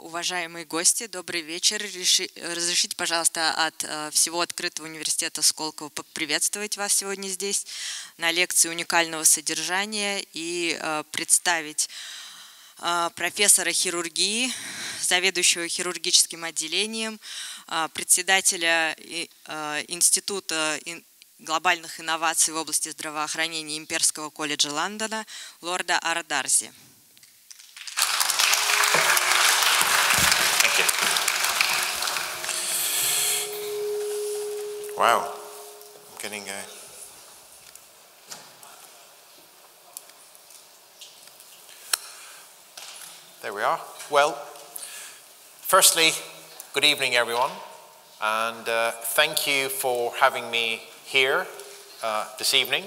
Уважаемые гости, добрый вечер. Разрешите, пожалуйста, от всего открытого университета Сколково поприветствовать вас сегодня здесь на лекции уникального содержания и представить профессора хирургии, заведующего хирургическим отделением, председателя Института глобальных инноваций в области здравоохранения Имперского колледжа Лондона лорда Ардарзи. Wow, I'm getting there we are. Well, firstly, good evening everyone, and thank you for having me here this evening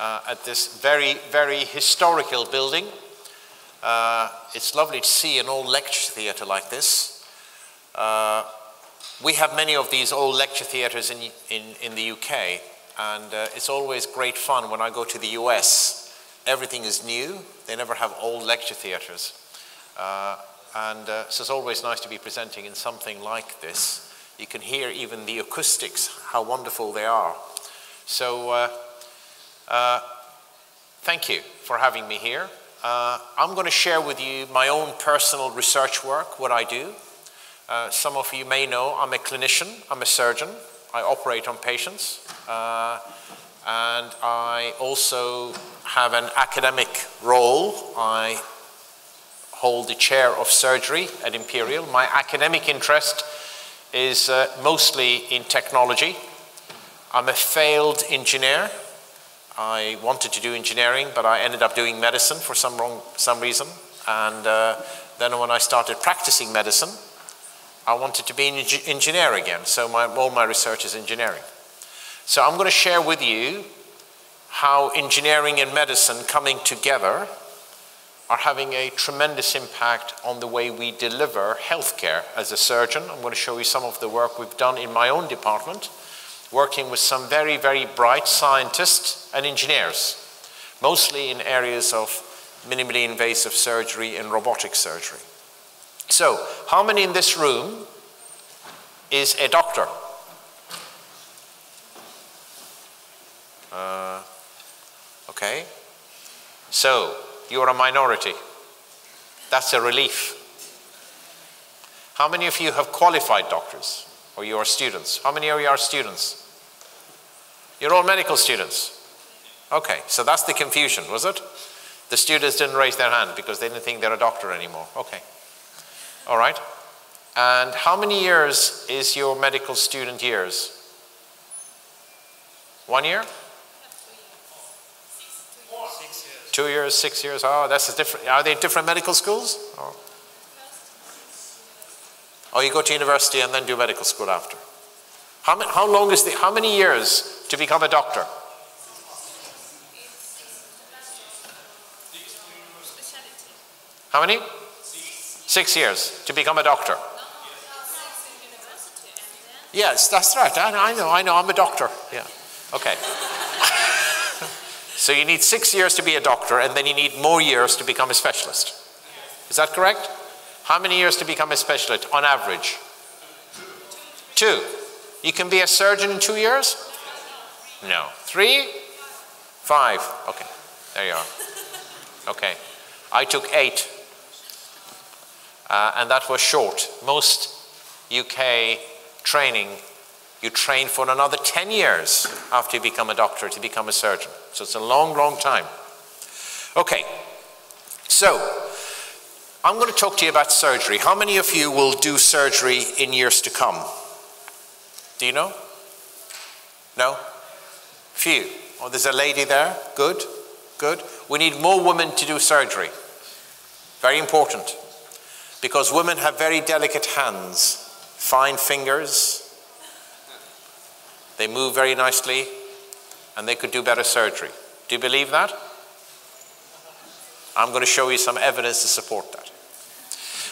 at this very, very historical building. It's lovely to see an old lecture theatre like this. We have many of these old lecture theatres in the UK, and it's always great fun when I go to the US. Everything is new, they never have old lecture theatres. So it's always nice to be presenting in something like this. You can hear even the acoustics, how wonderful they are. So thank you for having me here. I'm going to share with you my own personal research work, what I do. Some of you may know I'm a clinician, I'm a surgeon, I operate on patients, and I also have an academic role. I hold the chair of surgery at Imperial. My academic interest is mostly in technology. I'm a failed engineer. I wanted to do engineering, but I ended up doing medicine for some reason, and then when I started practicing medicine, I wanted to be an engineer again, so all my research is engineering. So I'm going to share with you how engineering and medicine coming together are having a tremendous impact on the way we deliver healthcare. As a surgeon, I'm going to show you some of the work we've done in my own department, working with some very, very bright scientists and engineers, mostly in areas of minimally invasive surgery and robotic surgery. So, how many in this room is a doctor? Okay. So, you're a minority. That's a relief. How many of you have qualified doctors? Or you are students? How many of you are students? You're all medical students. Okay, so that's the confusion, was it? The students didn't raise their hand because they didn't think they're a doctor anymore. Okay. All right. And how many years is your medical student years? 1 year? 6 years. 2 years, 6 years. Oh, that's a different. Are they different medical schools? Oh, you go to university and then do medical school after. How many years to become a doctor? How many? 6 years to become a doctor. Yes, that's right. I know, I'm a doctor. Yeah. Okay. So you need 6 years to be a doctor, and then you need more years to become a specialist. Is that correct? How many years to become a specialist on average? 2. You can be a surgeon in 2 years? No. 3? 5. Okay. There you are. Okay. I took 8. And that was short. Most UK training, you train for another 10 years after you become a doctor to become a surgeon. So it's a long, long time. Okay, so I'm going to talk to you about surgery. How many of you will do surgery in years to come? Do you know? No? Few. Oh, there's a lady there. Good, good. We need more women to do surgery. Very important. Because women have very delicate hands, fine fingers, they move very nicely, and they could do better surgery. Do you believe that? I'm going to show you some evidence to support that.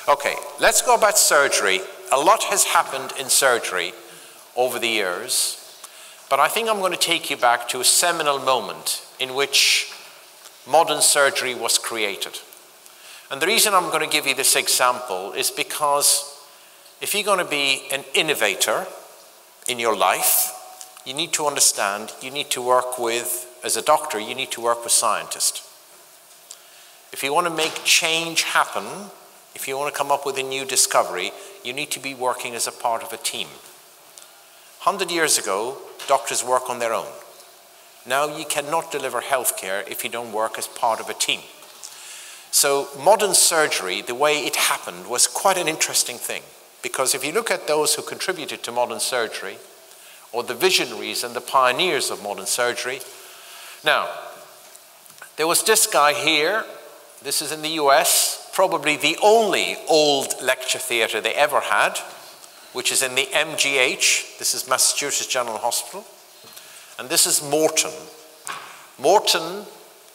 Okay, let's go about surgery. A lot has happened in surgery over the years, but I think I'm going to take you back to a seminal moment in which modern surgery was created. And the reason I'm going to give you this example is because if you're going to be an innovator in your life, you need to understand, you need to work with, as a doctor, you need to work with scientists. If you want to make change happen, if you want to come up with a new discovery, you need to be working as a part of a team. 100 years ago, doctors work on their own. Now you cannot deliver healthcare if you don't work as part of a team. So modern surgery, the way it happened, was quite an interesting thing. Because if you look at those who contributed to modern surgery, or the visionaries and the pioneers of modern surgery. Now, there was this guy here. This is in the US, probably the only old lecture theater they ever had, which is in the MGH. This is Massachusetts General Hospital. And this is Morton. Morton's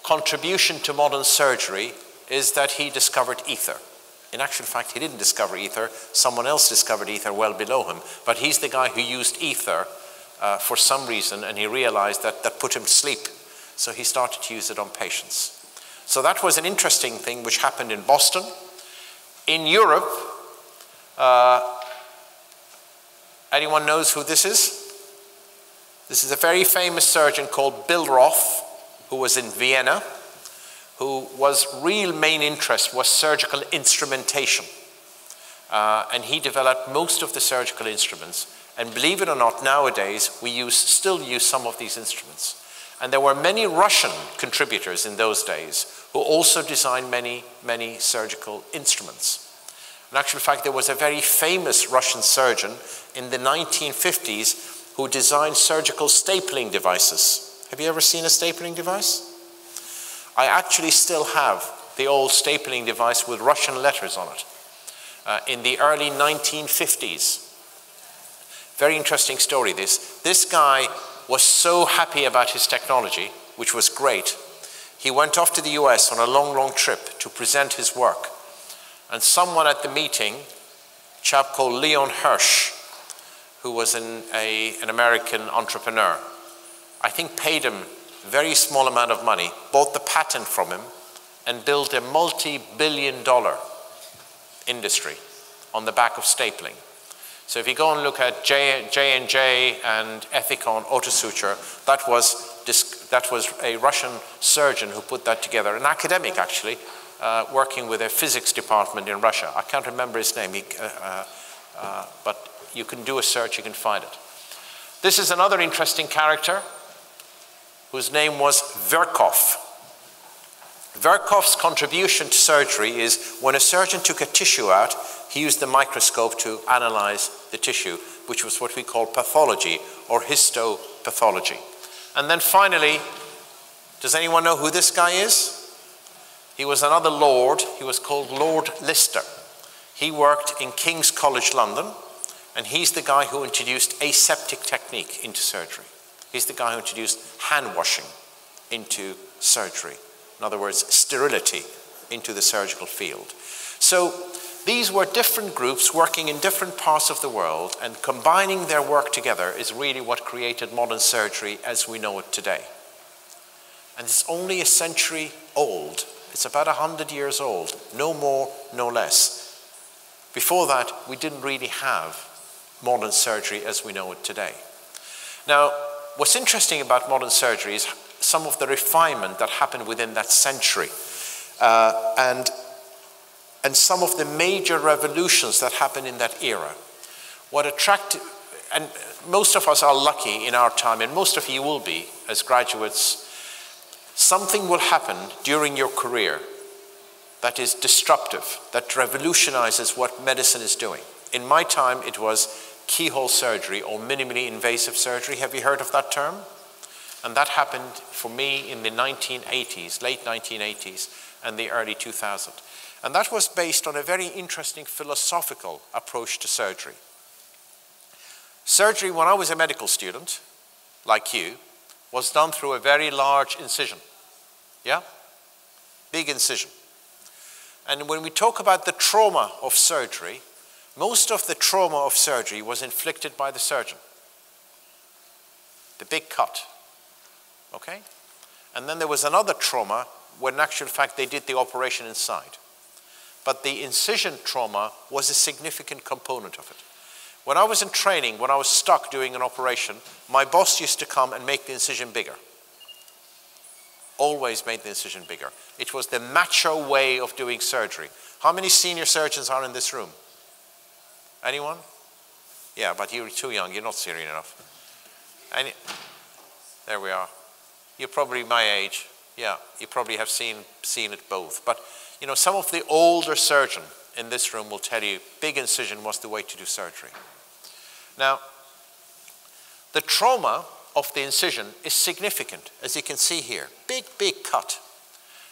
contribution to modern surgery is that he discovered ether. In actual fact, he didn't discover ether. Someone else discovered ether well below him. But he's the guy who used ether for some reason, and he realized that that put him to sleep. So he started to use it on patients. So that was an interesting thing which happened in Boston. In Europe, anyone knows who this is? This is a very famous surgeon called Bill Roth, who was in Vienna, who was real main interest was surgical instrumentation. And he developed most of the surgical instruments. And believe it or not, nowadays, we still use some of these instruments. And there were many Russian contributors in those days who also designed many, many surgical instruments. In actual fact, there was a very famous Russian surgeon in the 1950s who designed surgical stapling devices. Have you ever seen a stapling device? I actually still have the old stapling device with Russian letters on it in the early 1950s. Very interesting story, this. This guy was so happy about his technology, which was great. He went off to the US on a long, long trip to present his work. And someone at the meeting, a chap called Leon Hirsch, who was an American entrepreneur, I think paid him a very small amount of money, bought the patent from him, and built a multi-billion-dollar industry on the back of stapling. So if you go and look at J&J and Ethicon, autosuture, that was a Russian surgeon who put that together, an academic actually, working with a physics department in Russia. I can't remember his name, but you can do a search, you can find it. This is another interesting character whose name was Verkov. Verkov's contribution to surgery is when a surgeon took a tissue out, he used the microscope to analyze the tissue, which was what we call pathology or histopathology. And then finally, does anyone know who this guy is? He was another lord. He was called Lord Lister. He worked in King's College London, and he's the guy who introduced aseptic technique into surgery. He's the guy who introduced hand washing into surgery. In other words, sterility into the surgical field. So these were different groups working in different parts of the world, and combining their work together is really what created modern surgery as we know it today. And it's only a century old. It's about 100 years old, no more, no less. Before that, we didn't really have modern surgery as we know it today. Now, what's interesting about modern surgery is some of the refinement that happened within that century and some of the major revolutions that happened in that era. What attracted, and most of us are lucky in our time, and most of you will be as graduates, something will happen during your career that is disruptive, that revolutionizes what medicine is doing. In my time, it was keyhole surgery or minimally invasive surgery. Have you heard of that term? And that happened for me in the 1980s, late 1980s and the early 2000s. And that was based on a very interesting philosophical approach to surgery. Surgery, when I was a medical student, like you, was done through a very large incision. Yeah? Big incision. And when we talk about the trauma of surgery, most of the trauma of surgery was inflicted by the surgeon. The big cut. Okay? And then there was another trauma when in actual fact they did the operation inside. but the incision trauma was a significant component of it. When I was in training, when I was stuck doing an operation, my boss used to come and make the incision bigger. Always made the incision bigger. It was the macho way of doing surgery. How many senior surgeons are in this room? Anyone? Yeah, but you're too young. You're not senior enough. There we are. You're probably my age. Yeah, you probably have seen it both. But, you know, some of the older surgeons in this room will tell you big incision was the way to do surgery. Now, the trauma of the incision is significant, as you can see here. Big, big cut.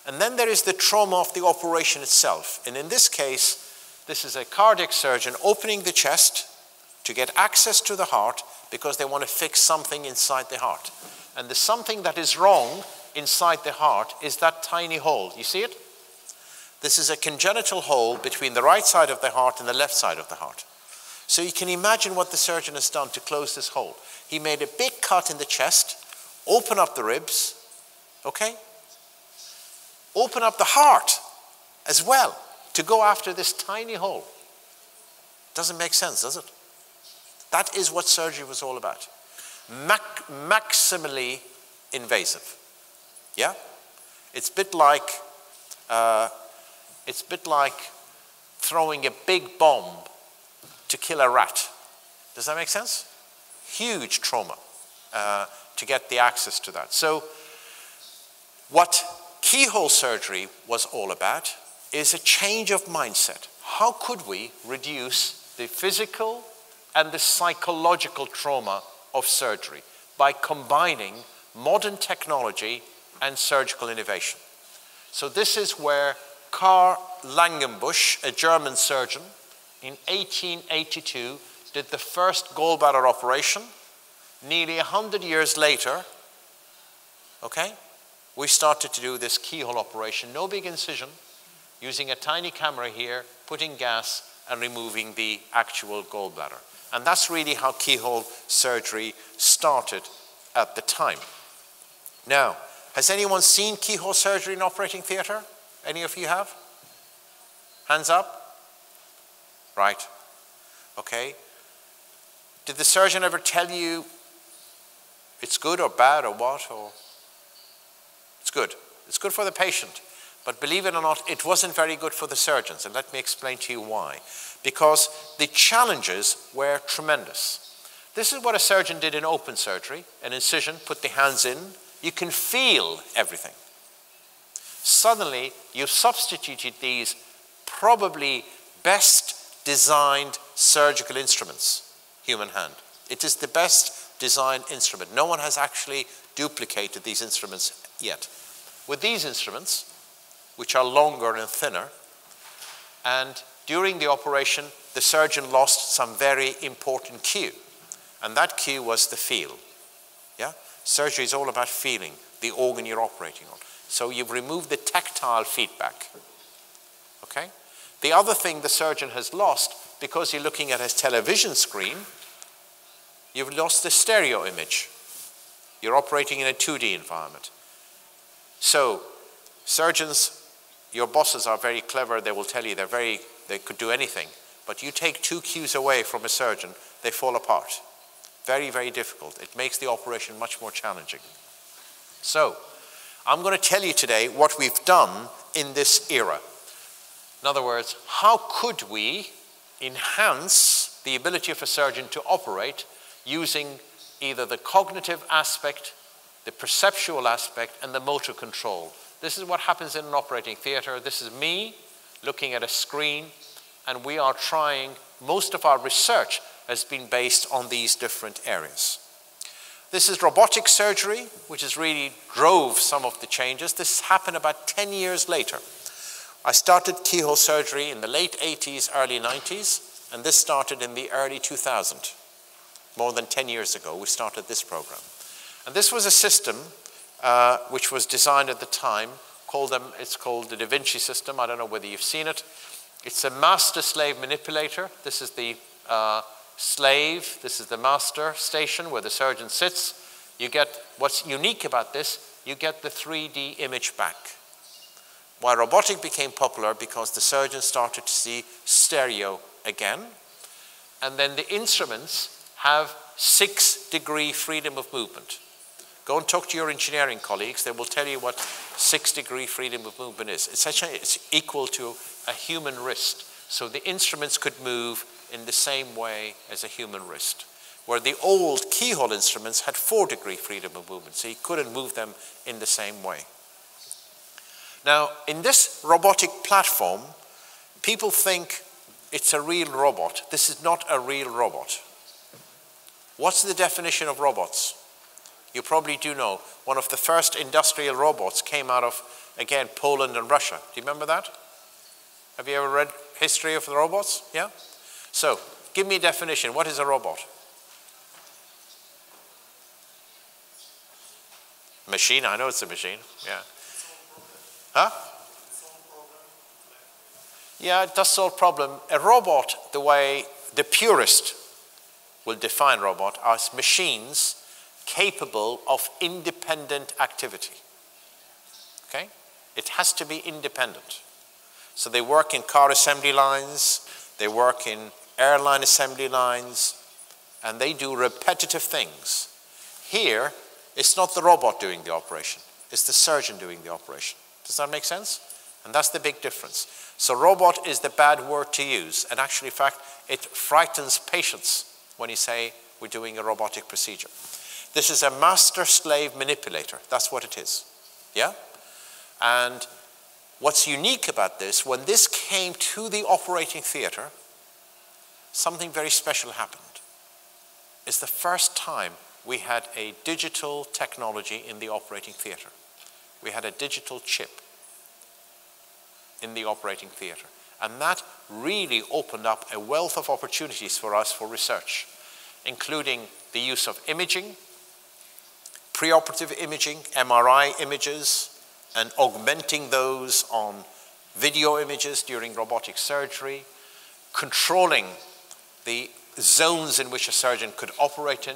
And then there is the trauma of the operation itself. And in this case, this is a cardiac surgeon opening the chest to get access to the heart because they want to fix something inside the heart. And the something that is wrong inside the heart is that tiny hole. You see it? This is a congenital hole between the right side of the heart and the left side of the heart. So you can imagine what the surgeon has done to close this hole. He made a big cut in the chest, open up the ribs, okay? Open up the heart as well to go after this tiny hole. Doesn't make sense, does it? That is what surgery was all about. Maximally invasive, yeah? It's a bit like throwing a big bomb to kill a rat. Does that make sense? Huge trauma to get the access to that. So what keyhole surgery was all about is a change of mindset. How could we reduce the physical and the psychological trauma of surgery by combining modern technology and surgical innovation? So this is where Carl Langenbusch, a German surgeon, in 1882 did the first gallbladder operation. Nearly 100 years later, okay, we started to do this keyhole operation. No big incision, using a tiny camera here, putting gas and removing the actual gallbladder. And that's really how keyhole surgery started at the time. Now, has anyone seen keyhole surgery in operating theater? Any of you have? Hands up? Right. Okay. Did the surgeon ever tell you it's good or bad or what? Or it's good. It's good for the patient. But believe it or not, it wasn't very good for the surgeons. And let me explain to you why. Because the challenges were tremendous. This is what a surgeon did in open surgery. An incision, put the hands in. You can feel everything. Suddenly, you've substituted these probably best designed surgical instruments, human hand. It is the best designed instrument. No one has actually duplicated these instruments yet. With these instruments, which are longer and thinner, and during the operation, the surgeon lost some very important cue, and that cue was the feel. Yeah? Surgery is all about feeling the organ you're operating on. So you've removed the tactile feedback, okay? The other thing the surgeon has lost, because you're looking at his television screen, you've lost the stereo image. You're operating in a 2D environment. So surgeons, your bosses are very clever. They will tell you they could do anything. But you take two cues away from a surgeon, they fall apart. Very, very difficult. It makes the operation much more challenging. So I'm going to tell you today what we've done in this era. In other words, how could we enhance the ability of a surgeon to operate using either the cognitive aspect, the perceptual aspect, and the motor control? This is what happens in an operating theater. This is me looking at a screen, and we are trying, most of our research has been based on these different areas. This is robotic surgery, which has really drove some of the changes. This happened about 10 years later. I started keyhole surgery in the late 80s, early 90s, and this started in the early 2000s. More than 10 years ago, we started this program. And this was a system which was designed at the time, it's called the Da Vinci system. I don't know whether you've seen it. It's a master-slave manipulator. This is the slave, this is the master station where the surgeon sits. You get, what's unique about this, you get the 3D image back. Why robotic became popular because the surgeons started to see stereo again. And then the instruments have 6-degree freedom of movement. Go and talk to your engineering colleagues. They will tell you what 6-degree freedom of movement is. It's equal to a human wrist. So the instruments could move in the same way as a human wrist, where the old keyhole instruments had 4-degree freedom of movement, so you couldn't move them in the same way. Now, in this robotic platform, people think it's a real robot. This is not a real robot. What's the definition of robots? You probably do know. One of the first industrial robots came out of, again, Poland and Russia. Do you remember that? Have you ever read history of the robots? Yeah? So, give me a definition. What is a robot? Machine. I know it's a machine. Yeah. Huh? Yeah, it does solve problem. A robot, the way the purist will define robot, as machines capable of independent activity. Okay? It has to be independent. So they work in car assembly lines, they work in airline assembly lines, and they do repetitive things. Here, it's not the robot doing the operation, it's the surgeon doing the operation. Does that make sense? And that's the big difference. So robot is the bad word to use, and actually, in fact, it frightens patients when you say we're doing a robotic procedure. This is a master-slave manipulator. That's what it is. Yeah? And what's unique about this, when this came to the operating theater, something very special happened. It's the first time we had a digital technology in the operating theater. We had a digital chip in the operating theater. And that really opened up a wealth of opportunities for us for research, including the use of imaging, preoperative imaging, MRI images, and augmenting those on video images during robotic surgery, controlling the zones in which a surgeon could operate in,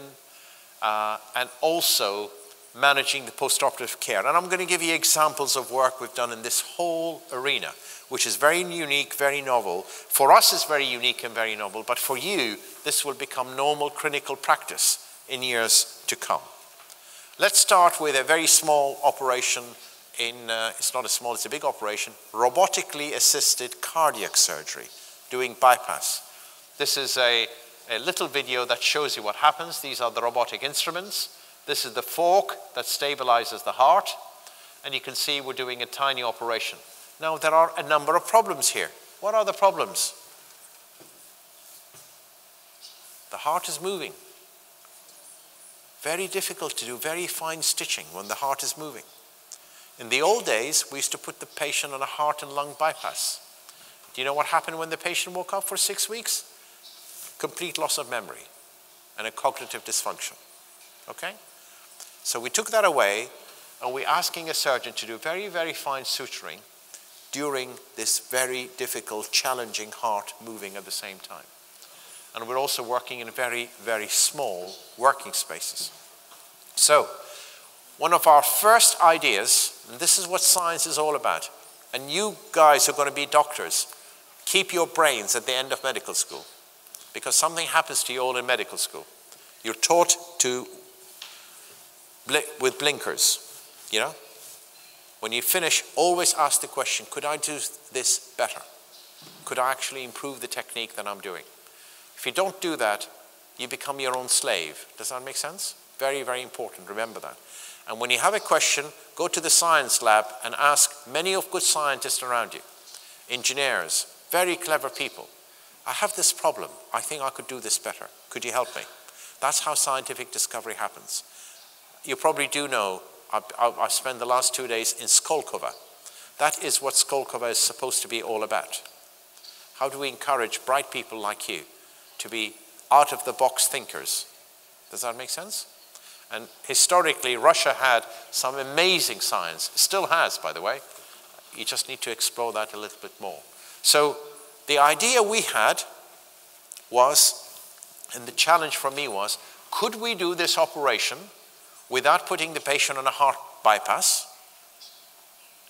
and also managing the postoperative care. And I'm going to give you examples of work we've done in this whole arena, which is very unique, very novel. For us, it's very unique and very novel, but for you, this will become normal clinical practice in years to come. Let's start with a very small operation. It's not a small, it's a big operation, robotically assisted cardiac surgery, doing bypass. This is a little video that shows you what happens. These are the robotic instruments. This is the fork that stabilizes the heart. And you can see we're doing a tiny operation. Now, there are a number of problems here. What are the problems? The heart is moving. Very difficult to do very fine stitching when the heart is moving. In the old days, we used to put the patient on a heart and lung bypass. Do you know what happened when the patient woke up for 6 weeks? Complete loss of memory and a cognitive dysfunction. Okay? So we took that away, and we're asking a surgeon to do very, very fine suturing during this very difficult, challenging heart moving at the same time. And we're also working in very, very small working spaces. So, one of our first ideas, and this is what science is all about, and you guys who are going to be doctors, keep your brains at the end of medical school, because something happens to you all in medical school. You're taught to with blinkers, you know? When you finish, always ask the question, could I do this better? Could I actually improve the technique that I'm doing? If you don't do that, you become your own slave. Does that make sense? Very, very important, remember that. And when you have a question, go to the science lab and ask many of good scientists around you, engineers, very clever people. I have this problem. I think I could do this better. Could you help me? That's how scientific discovery happens. You probably do know, I spent the last 2 days in Skolkovo. That is what Skolkovo is supposed to be all about. How do we encourage bright people like you to be out-of-the-box thinkers? Does that make sense? And historically, Russia had some amazing science. Still has, by the way. You just need to explore that a little bit more. So the idea we had was, and the challenge for me was, could we do this operation without putting the patient on a heart bypass?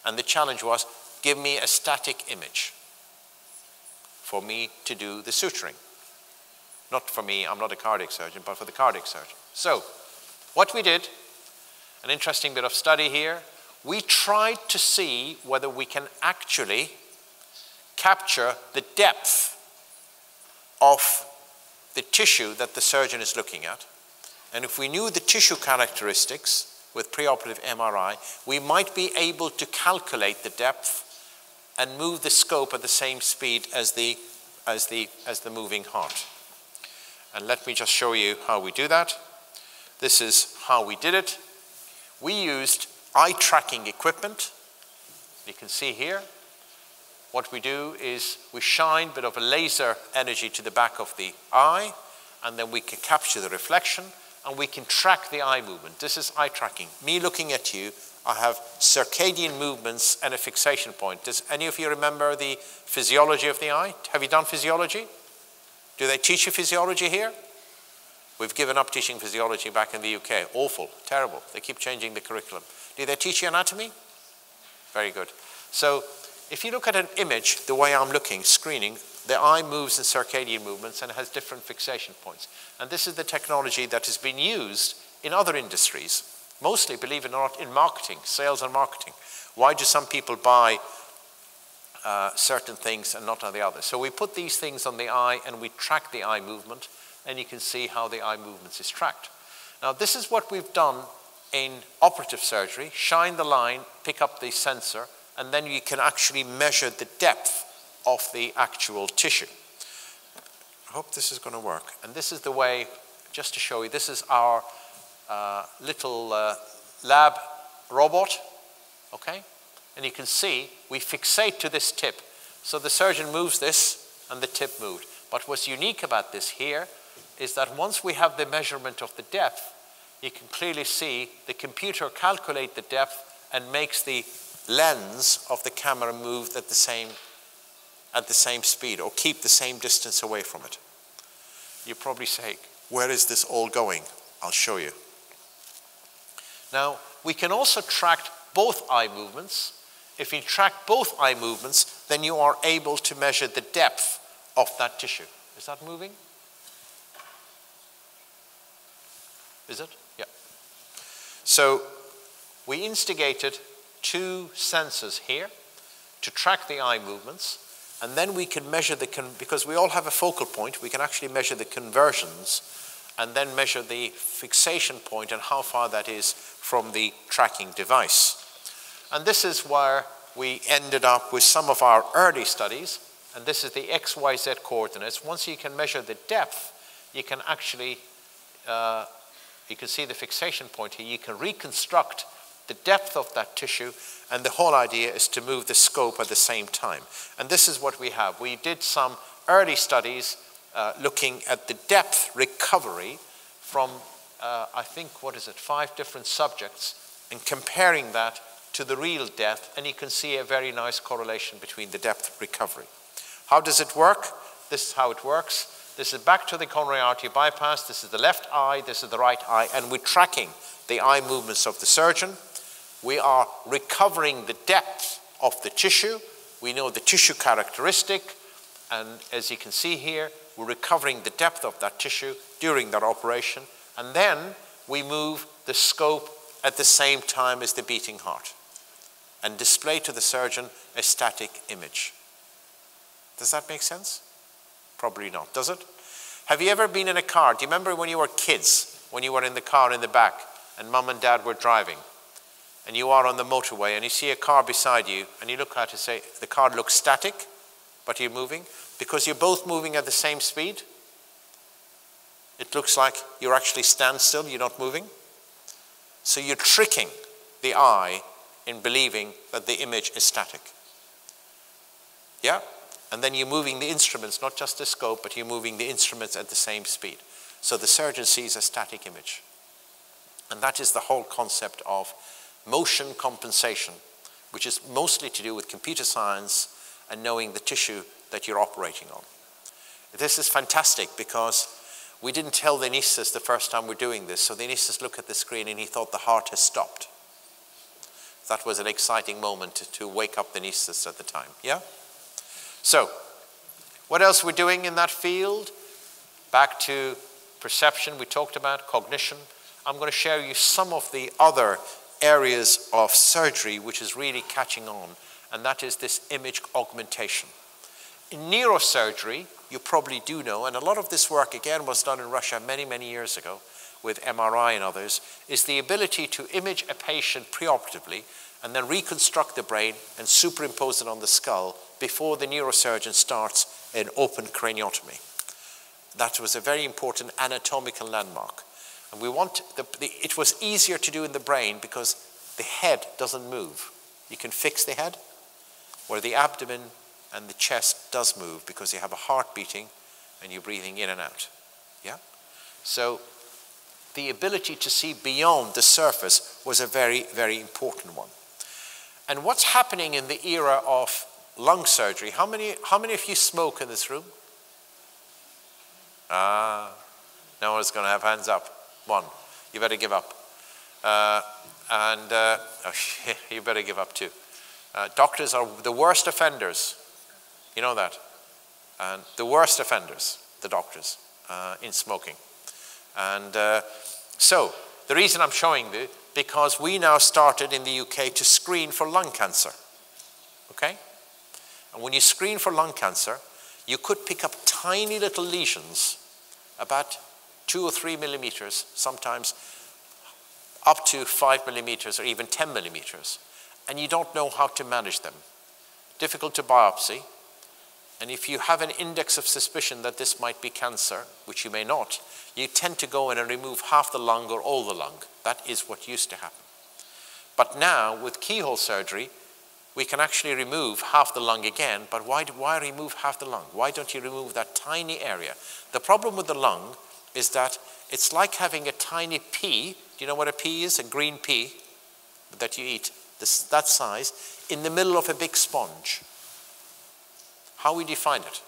And the challenge was, give me a static image for me to do the suturing. Not for me, I'm not a cardiac surgeon, but for the cardiac surgeon. So what we did, an interesting bit of study here, we tried to see whether we can actually capture the depth of the tissue that the surgeon is looking at. And if we knew the tissue characteristics with preoperative MRI, we might be able to calculate the depth and move the scope at the same speed as the moving heart. And let me just show you how we do that. This is how we did it. We used eye tracking equipment. You can see here. What we do is we shine a bit of a laser energy to the back of the eye, and then we can capture the reflection, and we can track the eye movement. This is eye tracking. Me looking at you, I have circadian movements and a fixation point. Does any of you remember the physiology of the eye? Have you done physiology? Do they teach you physiology here? We've given up teaching physiology back in the UK. Awful, terrible. They keep changing the curriculum. Do they teach you anatomy? Very good. So if you look at an image, the way I'm looking, screening, the eye moves in circadian movements and has different fixation points. And this is the technology that has been used in other industries, mostly, believe it or not, in marketing, sales and marketing. Why do some people buy certain things and not on the others? So we put these things on the eye and we track the eye movement, and you can see how the eye movements is tracked. Now, this is what we've done in operative surgery. Shine the line, pick up the sensor, and then you can actually measure the depth of the actual tissue. I hope this is going to work. And this is the way, just to show you, this is our little lab robot, okay? And you can see we fixate to this tip. So the surgeon moves this and the tip moved. But what's unique about this here is that once we have the measurement of the depth, you can clearly see the computer calculate the depth and makes the lens of the camera move at the same speed or keep the same distance away from it. You probably say, where is this all going? I'll show you. Now, we can also track both eye movements. If you track both eye movements, then you are able to measure the depth of that tissue. Is that moving? Is it? Yeah. So we instigated two sensors here to track the eye movements, and then we can measure the, because we all have a focal point, we can actually measure the conversions and then measure the fixation point and how far that is from the tracking device. And this is where we ended up with some of our early studies, and this is the XYZ coordinates. Once you can measure the depth, you can actually, you can see the fixation point here, you can reconstruct the depth of that tissue, and the whole idea is to move the scope at the same time. And this is what we have. We did some early studies looking at the depth recovery from, I think, 5 different subjects, and comparing that to the real depth, and you can see a very nice correlation between the depth recovery. How does it work? This is how it works. This is back to the coronary artery bypass. This is the left eye, this is the right eye, and we're tracking the eye movements of the surgeon. We are recovering the depth of the tissue. We know the tissue characteristic, and as you can see here, we're recovering the depth of that tissue during that operation, and then we move the scope at the same time as the beating heart and display to the surgeon a static image. Does that make sense? Probably not, does it? Have you ever been in a car? Do you remember when you were kids, when you were in the car in the back and mum and dad were driving? And you are on the motorway and you see a car beside you and you look at it and say, the car looks static, but you're moving. Because you're both moving at the same speed, it looks like you're actually standstill, you're not moving. So you're tricking the eye in believing that the image is static. Yeah? And then you're moving the instruments, not just the scope, but you're moving the instruments at the same speed. So the surgeon sees a static image. And that is the whole concept of motion compensation, which is mostly to do with computer science and knowing the tissue that you're operating on. This is fantastic because we didn't tell the anesthetist the first time we're doing this, so the anesthetist looked at the screen and he thought the heart has stopped. that was an exciting moment to wake up the anesthetists at the time, yeah? So, what else we're doing in that field? Back to perception we talked about, cognition. I'm going to show you some of the other areas of surgery which is really catching on, and that is this image augmentation. In neurosurgery, you probably do know, and a lot of this work again was done in Russia many, many years ago with MRI and others, is the ability to image a patient preoperatively and then reconstruct the brain and superimpose it on the skull before the neurosurgeon starts an open craniotomy. That was a very important anatomical landmark. And we want it was easier to do in the brain because the head doesn't move. You can fix the head, where the abdomen and the chest does move because you have a heart beating and you're breathing in and out. Yeah? So the ability to see beyond the surface was a very, very important one. And what's happening in the era of lung surgery? How many of you smoke in this room? Ah, no one's going to have hands up. One, you better give up. You better give up too. Doctors are the worst offenders. You know that. And the worst offenders, the doctors, in smoking. And so, the reason I'm showing this, because we now started in the UK to screen for lung cancer. Okay? And when you screen for lung cancer, you could pick up tiny little lesions, about 2 or 3 millimeters, sometimes up to 5 millimeters or even 10 millimeters. And you don't know how to manage them. Difficult to biopsy. And if you have an index of suspicion that this might be cancer, which you may not, you tend to go in and remove half the lung or all the lung. That is what used to happen. But now, with keyhole surgery, we can actually remove half the lung again, but why remove half the lung? Why don't you remove that tiny area? The problem with the lung is that it's like having a tiny pea. Do you know what a pea is? A green pea that you eat, that size, in the middle of a big sponge. How we define it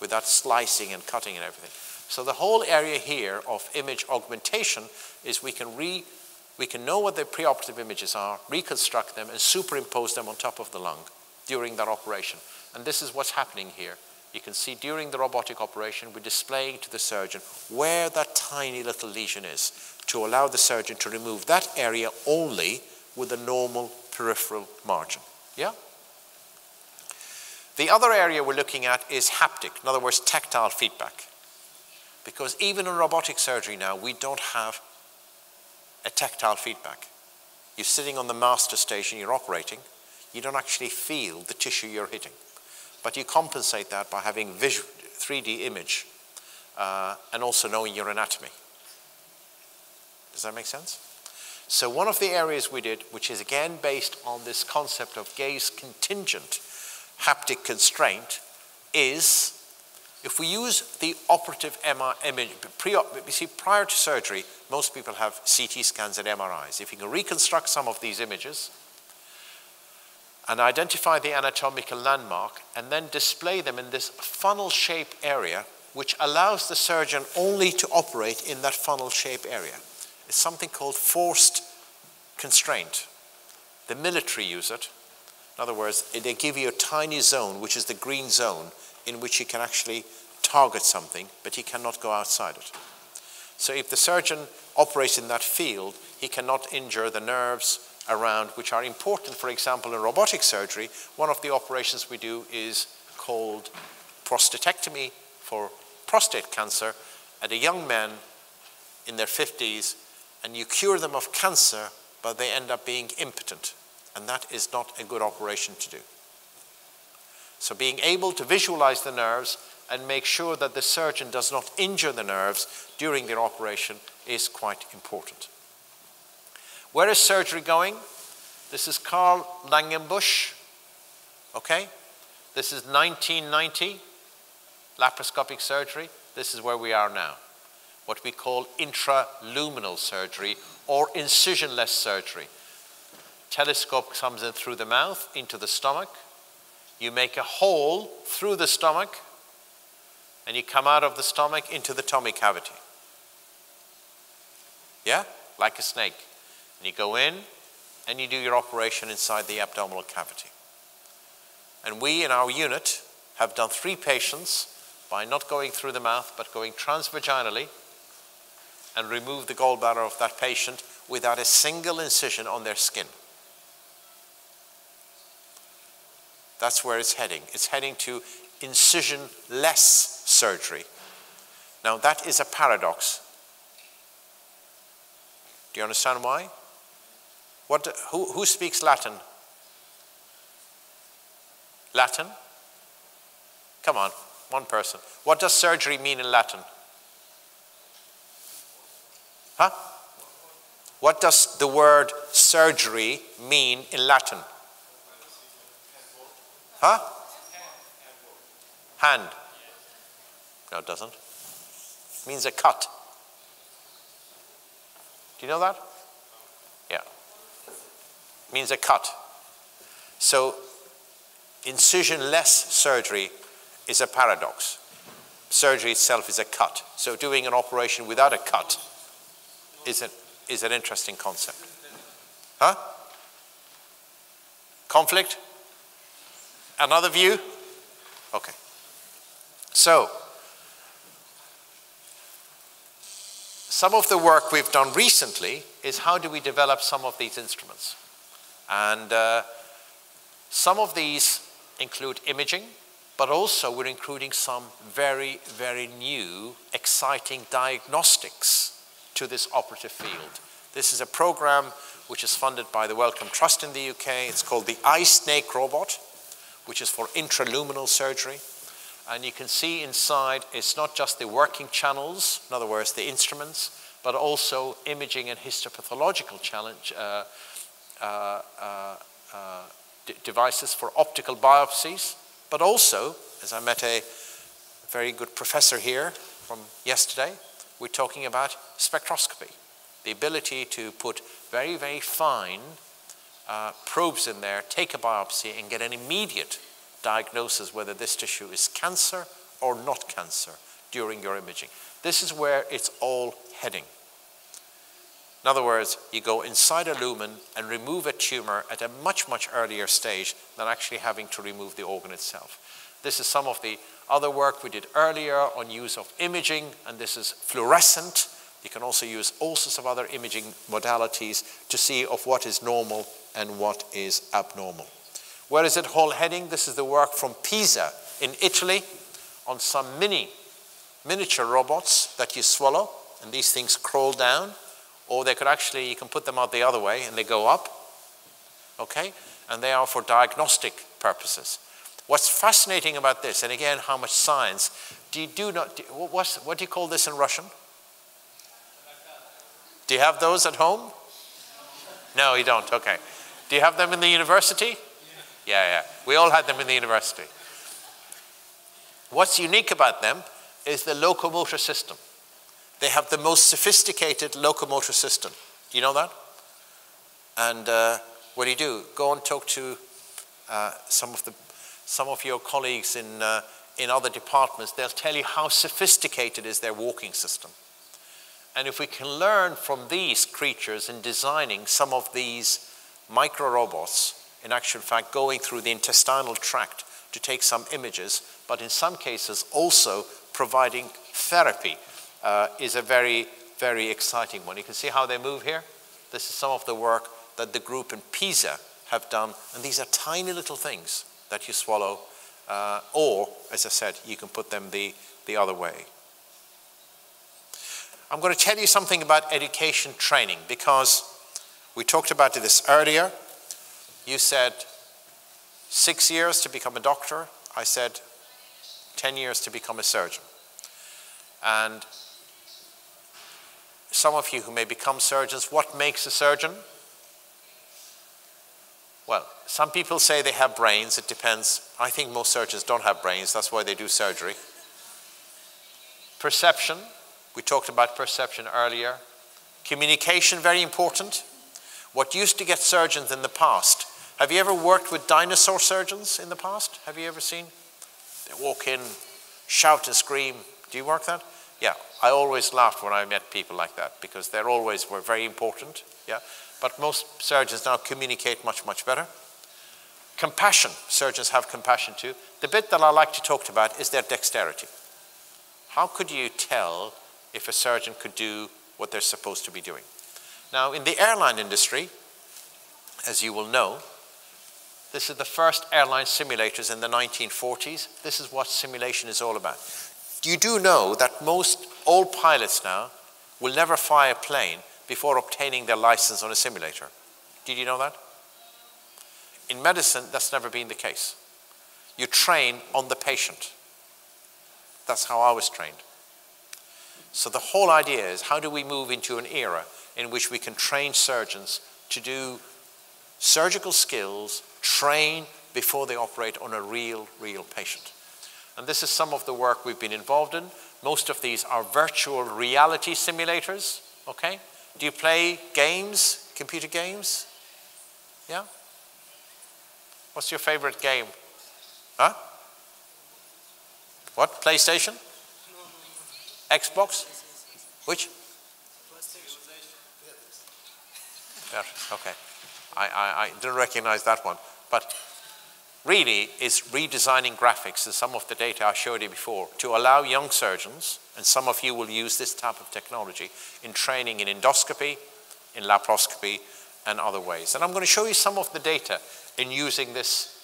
with that slicing and cutting and everything. So the whole area here of image augmentation is we can know what the preoperative images are, reconstruct them, and superimpose them on top of the lung during that operation. And this is what's happening here. You can see during the robotic operation, we're displaying to the surgeon where that tiny little lesion is to allow the surgeon to remove that area only with a normal peripheral margin. Yeah? The other area we're looking at is haptic, in other words, tactile feedback. Because even in robotic surgery now, we don't have a tactile feedback. You're sitting on the master station, you're operating, you don't actually feel the tissue you're hitting. But you compensate that by having visual 3D image and also knowing your anatomy. Does that make sense? So one of the areas we did, which is again based on this concept of gaze contingent haptic constraint, is if we use the operative MRI image, you see, prior to surgery, most people have CT scans and MRIs. If you can reconstruct some of these images and identify the anatomical landmark and then display them in this funnel-shaped area, which allows the surgeon only to operate in that funnel-shaped area. It's something called forced constraint. The military use it. In other words, they give you a tiny zone, which is the green zone, in which you can actually target something, but he cannot go outside it. So if the surgeon operates in that field, he cannot injure the nerves around, which are important. For example, in robotic surgery, one of the operations we do is called prostatectomy for prostate cancer at a young man in their 50s, and you cure them of cancer, but they end up being impotent. And that is not a good operation to do. So being able to visualize the nerves and make sure that the surgeon does not injure the nerves during their operation is quite important. Where is surgery going? This is Carl Langenbusch, okay? This is 1990, laparoscopic surgery. This is where we are now, what we call intraluminal surgery or incisionless surgery. Telescope comes in through the mouth, into the stomach. You make a hole through the stomach, and you come out of the stomach into the tummy cavity. Yeah? Like a snake. And you go in, and you do your operation inside the abdominal cavity. And we in our unit have done 3 patients by not going through the mouth but going transvaginally and removed the gallbladder of that patient without a single incision on their skin. That's where it's heading. It's heading to incision-less surgery. Now that is a paradox. Do you understand why? Who speaks Latin? Latin? Come on, one person. What does surgery mean in Latin? Huh? What does the word surgery mean in Latin? Huh? Hand. No, it doesn't. It means a cut. Do you know that? Yeah. It means a cut. So incision-less surgery is a paradox. Surgery itself is a cut. So doing an operation without a cut is an interesting concept. Huh? Conflict? Another view? Okay. So, some of the work we've done recently is how do we develop some of these instruments? And some of these include imaging, but also we're including some very, very new, exciting diagnostics to this operative field. This is a program which is funded by the Wellcome Trust in the UK. It's called the iSnake robot, which is for intraluminal surgery. And you can see inside, it's not just the working channels, in other words, the instruments, but also imaging and histopathological devices for optical biopsies, but also, as I met a very good professor here from yesterday, we're talking about spectroscopy, the ability to put very, very fine probes in there, take a biopsy, and get an immediate diagnosis whether this tissue is cancer or not cancer during your imaging. This is where it's all heading. In other words, you go inside a lumen and remove a tumor at a much, much earlier stage than actually having to remove the organ itself. This is some of the other work we did earlier on use of imaging, and this is fluorescent. You can also use all sorts of other imaging modalities to see of what is normal and what is abnormal. Where is it all heading? This is the work from Pisa in Italy on some miniature robots that you swallow, and these things crawl down, or they could actually, you can put them out the other way and they go up, okay? And they are for diagnostic purposes. What's fascinating about this, and again, how much science, what do you call this in Russian? Do you have those at home? No, you don't, okay. Do you have them in the university? Yeah, we all had them in the university. What's unique about them is the locomotor system. They have the most sophisticated locomotor system. Do you know that? And what do you do? Go and talk to some of your colleagues in other departments. They'll tell you how sophisticated is their walking system. And if we can learn from these creatures in designing some of these micro-robots, in actual fact, going through the intestinal tract to take some images, but in some cases also providing therapy is a very, very exciting one. You can see how they move here. This is some of the work that the group in Pisa have done, and these are tiny little things that you swallow, or, as I said, you can put them the other way. I'm going to tell you something about education training, because we talked about this earlier. You said 6 years to become a doctor. I said 10 years to become a surgeon. And some of you who may become surgeons, what makes a surgeon? Well, some people say they have brains. It depends. I think most surgeons don't have brains. That's why they do surgery. Perception. We talked about perception earlier. Communication, very important. What used to get surgeons in the past. Have you ever worked with dinosaur surgeons in the past? Have you ever seen? They walk in, shout and scream. Do you work that? Yeah, I always laughed when I met people like that because they always were very important. Yeah, but most surgeons now communicate much, much better. Compassion, surgeons have compassion too. The bit that I like to talk about is their dexterity. How could you tell if a surgeon could do what they're supposed to be doing? Now, in the airline industry, as you will know, this is the first airline simulators in the 1940s. This is what simulation is all about. You do know that most old pilots now will never fly a plane before obtaining their license on a simulator. Did you know that? In medicine, that's never been the case. You train on the patient. That's how I was trained. So the whole idea is, how do we move into an era in which we can train surgeons to do surgical skills, train before they operate on a real patient. And this is some of the work we've been involved in. Most of these are virtual reality simulators, okay? Do you play games, computer games? Yeah? What's your favorite game? Huh? What, PlayStation? Xbox? Which? Yeah, okay. I didn't recognize that one. But really, it's redesigning graphics and some of the data I showed you before to allow young surgeons, and some of you will use this type of technology in training in endoscopy, in laparoscopy, and other ways. And I'm going to show you some of the data in using this.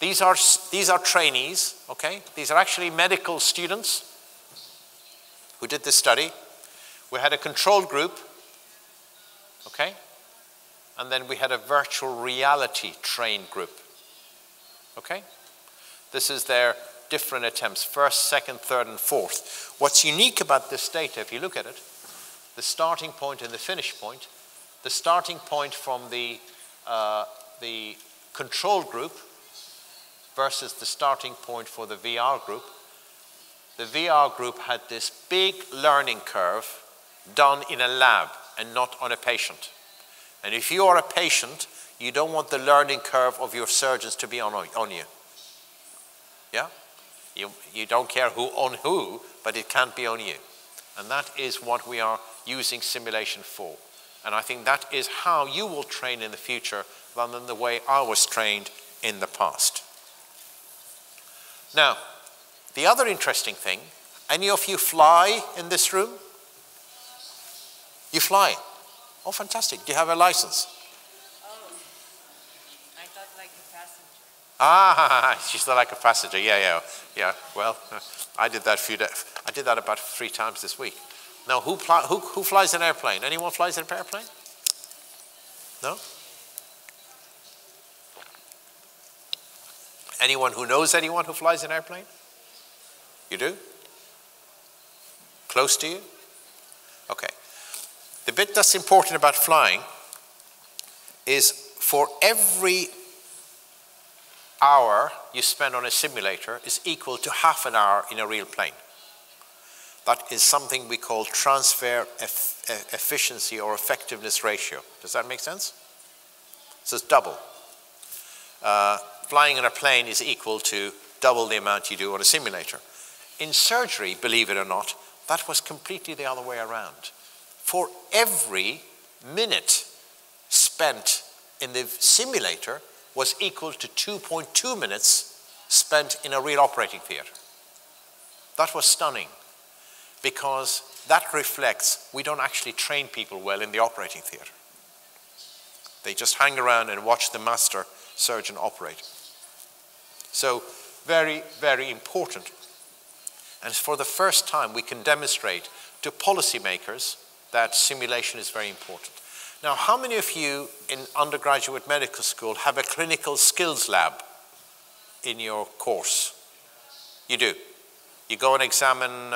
These are trainees, okay? These are actually medical students who did this study. We had a control group, okay? And then we had a virtual reality trained group, okay? This is their different attempts, first, second, third, and fourth. What's unique about this data, if you look at it, the starting point and the finish point, the starting point from the control group versus the starting point for the VR group, the VR group had this big learning curve done in a lab and not on a patient. And if you are a patient, you don't want the learning curve of your surgeons to be on you. Yeah? You don't care who on who, but it can't be on you. And that is what we are using simulation for. And I think that is how you will train in the future rather than the way I was trained in the past. Now, the other interesting thing, any of you fly in this room? You fly? Oh, fantastic. Do you have a license? Oh, I thought like a passenger. Ah, she's not like a passenger. Yeah. Well, I did that about 3 times this week. Now, who flies an airplane? Anyone flies an airplane? No? Anyone who knows anyone who flies an airplane? You do? Close to you? Okay. The bit that's important about flying is for every hour you spend on a simulator is equal to half an hour in a real plane. That is something we call transfer efficiency or effectiveness ratio. Does that make sense? So it's double. Flying on a plane is equal to double the amount you do on a simulator. In surgery, believe it or not, that was completely the other way around. For every minute spent in the simulator was equal to 2.2 minutes spent in a real operating theater. That was stunning because that reflects we don't actually train people well in the operating theater. They just hang around and watch the master surgeon operate. So very, very important. And for the first time, we can demonstrate to policymakers that simulation is very important. Now, how many of you in undergraduate medical school have a clinical skills lab in your course? You do. You go and examine,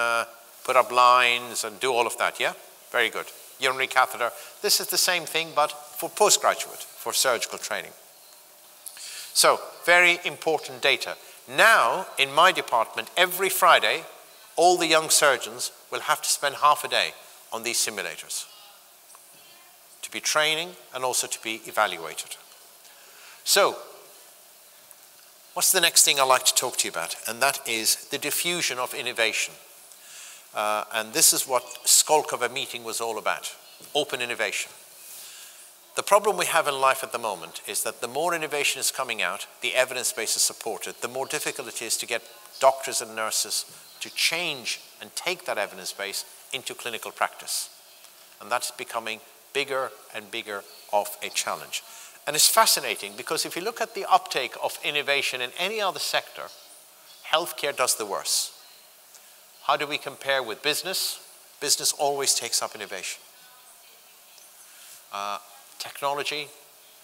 put up lines and do all of that, yeah? Very good. Urinary catheter. This is the same thing, but for postgraduate, for surgical training. So, very important data. Now, in my department, every Friday, all the young surgeons will have to spend half a day on these simulators to be training and also to be evaluated. So, what's the next thing I'd like to talk to you about? And that is the diffusion of innovation. And this is what Skolkovo meeting was all about, open innovation. The problem we have in life at the moment is that the more innovation is coming out, the evidence base is supported, the more difficult it is to get doctors and nurses to change and take that evidence base into clinical practice. And that's becoming bigger and bigger of a challenge. And it's fascinating because if you look at the uptake of innovation in any other sector, healthcare does the worst. How do we compare with business? Business always takes up innovation. Technology,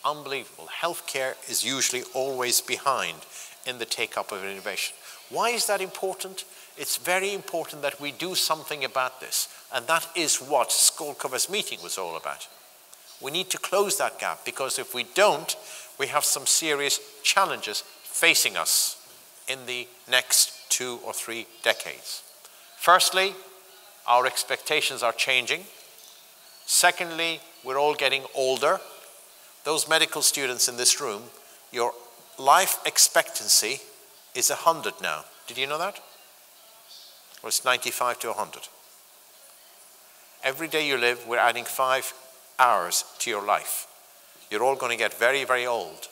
unbelievable. Healthcare is usually always behind in the take-up of innovation. Why is that important? It's very important that we do something about this. And that is what Skolkovo's meeting was all about. We need to close that gap because if we don't, we have some serious challenges facing us in the next 2 or 3 decades. Firstly, our expectations are changing. Secondly, we're all getting older. Those medical students in this room, your life expectancy is 100 now. Did you know that? Well, it's 95 to 100. Every day you live, we're adding 5 hours to your life. You're all going to get very, very old.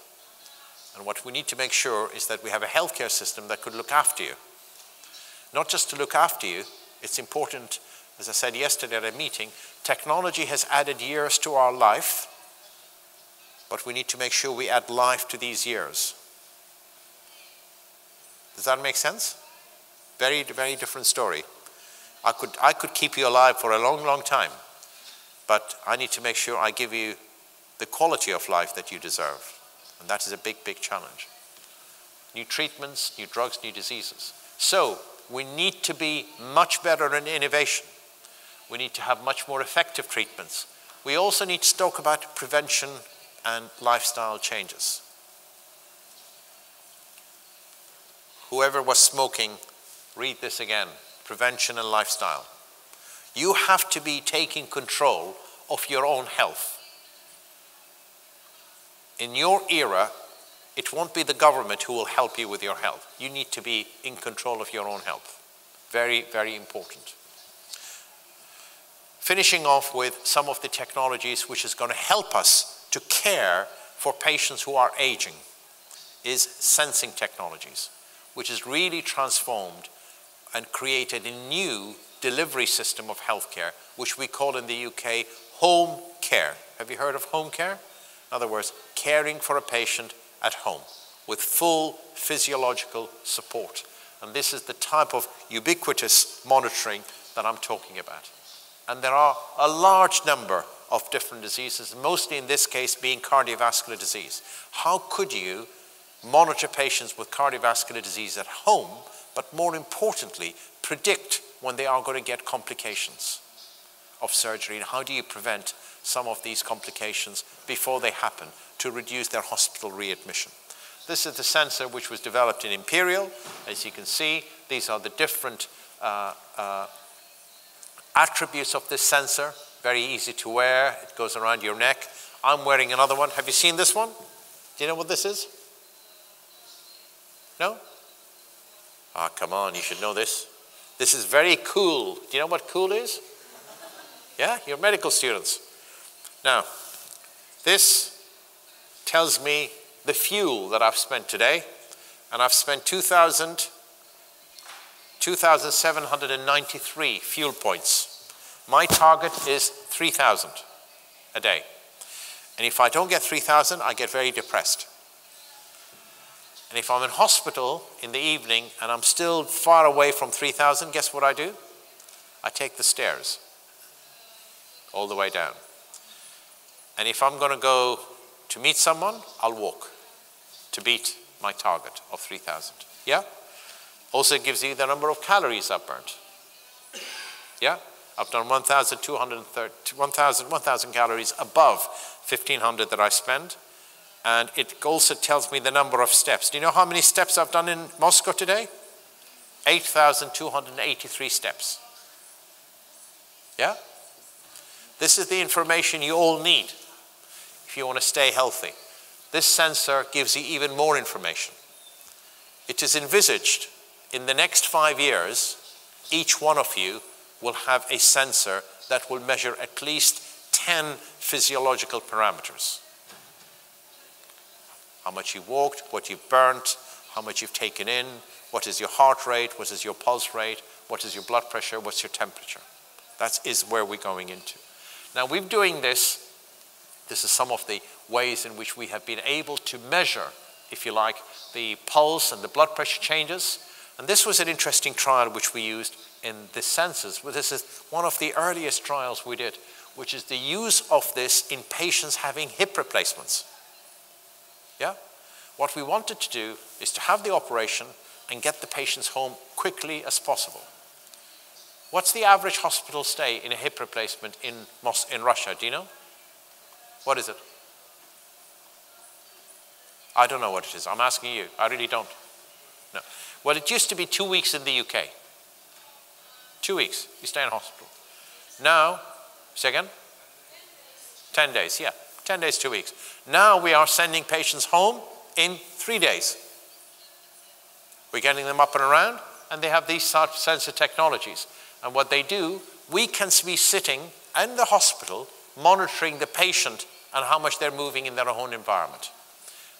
And what we need to make sure is that we have a healthcare system that could look after you. Not just to look after you, it's important, as I said yesterday at a meeting, technology has added years to our life, but we need to make sure we add life to these years. Does that make sense? Very, very different story. I could keep you alive for a long, long time, but I need to make sure I give you the quality of life that you deserve. And that is a big, big challenge. New treatments, new drugs, new diseases. So we need to be much better in innovation. We need to have much more effective treatments. We also need to talk about prevention and lifestyle changes. Whoever was smoking, read this again, prevention and lifestyle. You have to be taking control of your own health. In your era, it won't be the government who will help you with your health. You need to be in control of your own health. Very, very important. Finishing off with some of the technologies which is going to help us to care for patients who are aging is sensing technologies, which has really transformed and created a new delivery system of healthcare, which we call in the UK home care. Have you heard of home care? In other words, caring for a patient at home with full physiological support. And this is the type of ubiquitous monitoring that I'm talking about. And there are a large number of different diseases, mostly in this case being cardiovascular disease. How could you monitor patients with cardiovascular disease at home, but more importantly, predict when they are going to get complications of surgery, and how do you prevent some of these complications before they happen to reduce their hospital readmission. This is the sensor which was developed in Imperial. As you can see, these are the different attributes of this sensor. Very easy to wear. It goes around your neck. I'm wearing another one. Have you seen this one? Do you know what this is? No? Ah, come on, you should know this. This is very cool. Do you know what cool is? Yeah, you're medical students. Now, this tells me the fuel that I've spent today, and I've spent 2,793 fuel points. My target is 3,000 a day. And if I don't get 3,000, I get very depressed. And if I'm in hospital in the evening and I'm still far away from 3,000, guess what I do? I take the stairs all the way down. And if I'm going to go to meet someone, I'll walk to beat my target of 3,000. Yeah? Also, it gives you the number of calories I've burned. Yeah? I've done 1,000 calories above 1,500 that I spend. And it also tells me the number of steps. Do you know how many steps I've done in Moscow today? 8,283 steps. Yeah? This is the information you all need if you want to stay healthy. This sensor gives you even more information. It is envisaged in the next 5 years, each one of you will have a sensor that will measure at least 10 physiological parameters. How much you walked, what you burnt, how much you've taken in, what is your heart rate, what is your pulse rate, what is your blood pressure, what's your temperature. That is where we're going into. Now, we're doing this. This is some of the ways in which we have been able to measure, if you like, the pulse and the blood pressure changes. And this was an interesting trial which we used in the census. This is one of the earliest trials we did, which is the use of this in patients having hip replacements. Yeah? What we wanted to do is to have the operation and get the patients home quickly as possible. What's the average hospital stay in a hip replacement in Russia? Do you know? What is it? I don't know what it is. I'm asking you. I really don't. No. Well, it used to be 2 weeks in the UK. 2 weeks. You stay in hospital. Now, say again? 10 days. Yeah. 10 days, 2 weeks. Now we are sending patients home in 3 days. We're getting them up and around, and they have these sensor technologies. And what they do, we can be sitting in the hospital monitoring the patient and how much they're moving in their own environment.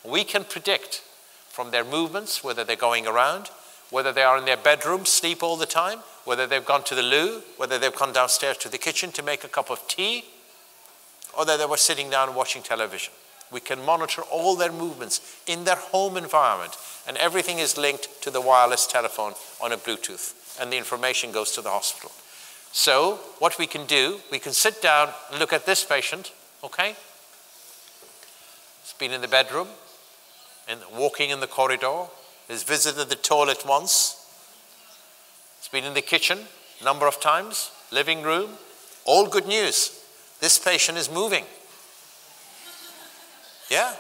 We can predict from their movements, whether they're going around, whether they are in their bedroom, sleep all the time, whether they've gone to the loo, whether they've gone downstairs to the kitchen to make a cup of tea, or that they were sitting down watching television. We can monitor all their movements in their home environment, and everything is linked to the wireless telephone on a Bluetooth, and the information goes to the hospital. So what we can do, we can sit down and look at this patient, okay? He's been in the bedroom, and walking in the corridor, has visited the toilet once, has been in the kitchen a number of times, living room, all good news. This patient is moving. Yeah,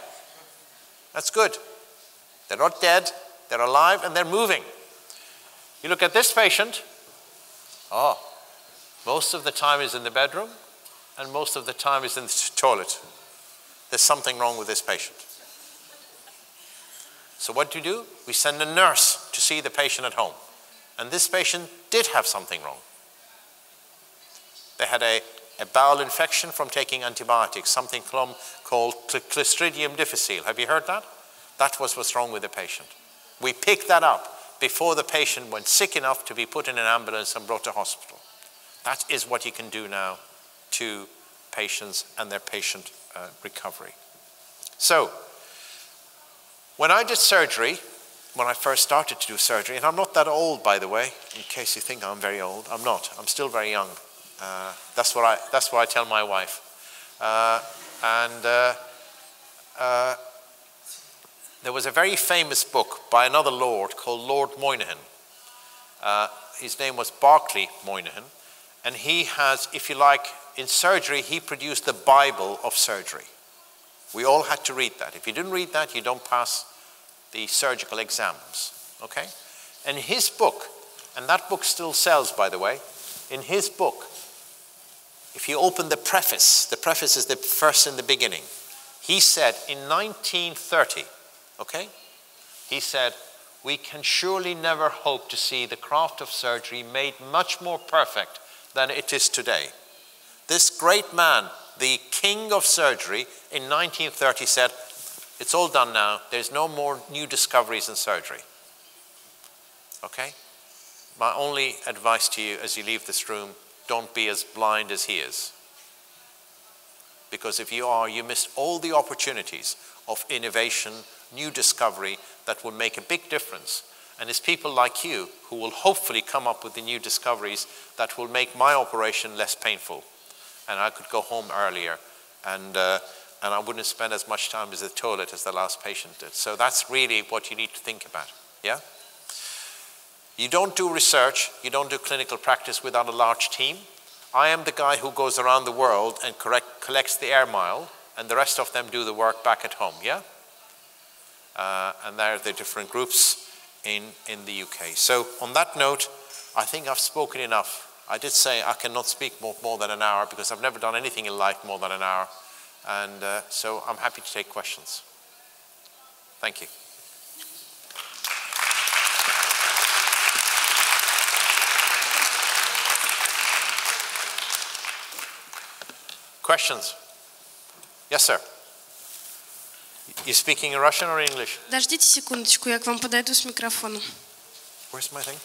that's good. They're not dead, they're alive, and they're moving. You look at this patient, oh, most of the time is in the bedroom, and most of the time is in the toilet. There's something wrong with this patient. So what do we do? We send a nurse to see the patient at home. And this patient did have something wrong. They had a bowel infection from taking antibiotics, something called Clostridium difficile. Have you heard that? That was what's wrong with the patient. We picked that up before the patient went sick enough to be put in an ambulance and brought to hospital. That is what you can do now to patients and their patient recovery. So, when I did surgery, when I first started to do surgery, and I'm not that old, by the way, in case you think I'm very old. I'm not. I'm still very young. That's what I tell my wife. There was a very famous book by another lord called Lord Moynihan. His name was Barclay Moynihan. And he has, if you like, in surgery, he produced the Bible of surgery. We all had to read that. If you didn't read that, you don't pass the surgical exams, okay? And his book, and that book still sells, by the way, in his book, if you open the preface is the first in the beginning. He said in 1930, okay? He said, we can surely never hope to see the craft of surgery made much more perfect than it is today. This great man, the king of surgery, in 1930 said, it's all done now. There's no more new discoveries in surgery. Okay? My only advice to you as you leave this room, don't be as blind as he is. Because if you are, you miss all the opportunities of innovation, new discovery that will make a big difference. And it's people like you who will hopefully come up with the new discoveries that will make my operation less painful. And I could go home earlier, and I wouldn't spend as much time in the toilet as the last patient did. So that's really what you need to think about, yeah? You don't do research, you don't do clinical practice without a large team. I am the guy who goes around the world and collects the air mile, and the rest of them do the work back at home, yeah? And there are the different groups in the UK. So on that note, I think I've spoken enough. I did say I cannot speak more than an hour because I've never done anything in life more than an hour. And so I'm happy to take questions. Thank you. Questions? Yes, sir. You speaking in Russian or English? Подождите секундочку, я к вам подойду с микрофоном. Where's my thing?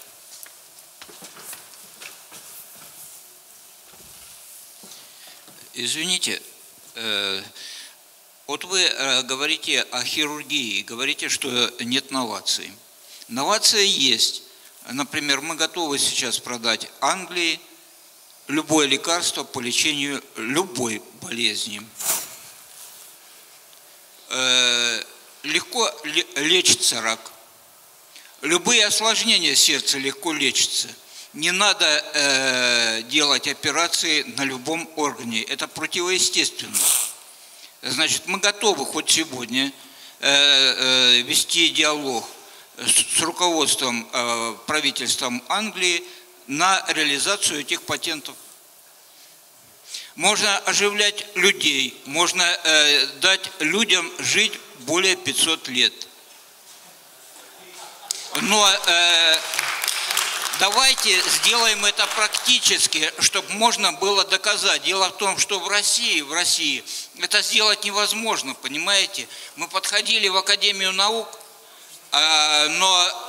Извините, вот вы говорите о хирургии, говорите, что нет новаций. Новация есть. Например, мы готовы сейчас продать Англии любое лекарство по лечению любой болезни. Легко лечится рак. Любые осложнения сердца легко лечатся. Не надо делать операции на любом органе. Это противоестественно. Значит, мы готовы хоть сегодня вести диалог с руководством, правительством Англии на реализацию этих патентов. Можно оживлять людей, можно дать людям жить более 500 лет. Но давайте сделаем это практически, чтобы можно было доказать. Дело в том, что в России это сделать невозможно, понимаете? Мы подходили в Академию наук, но...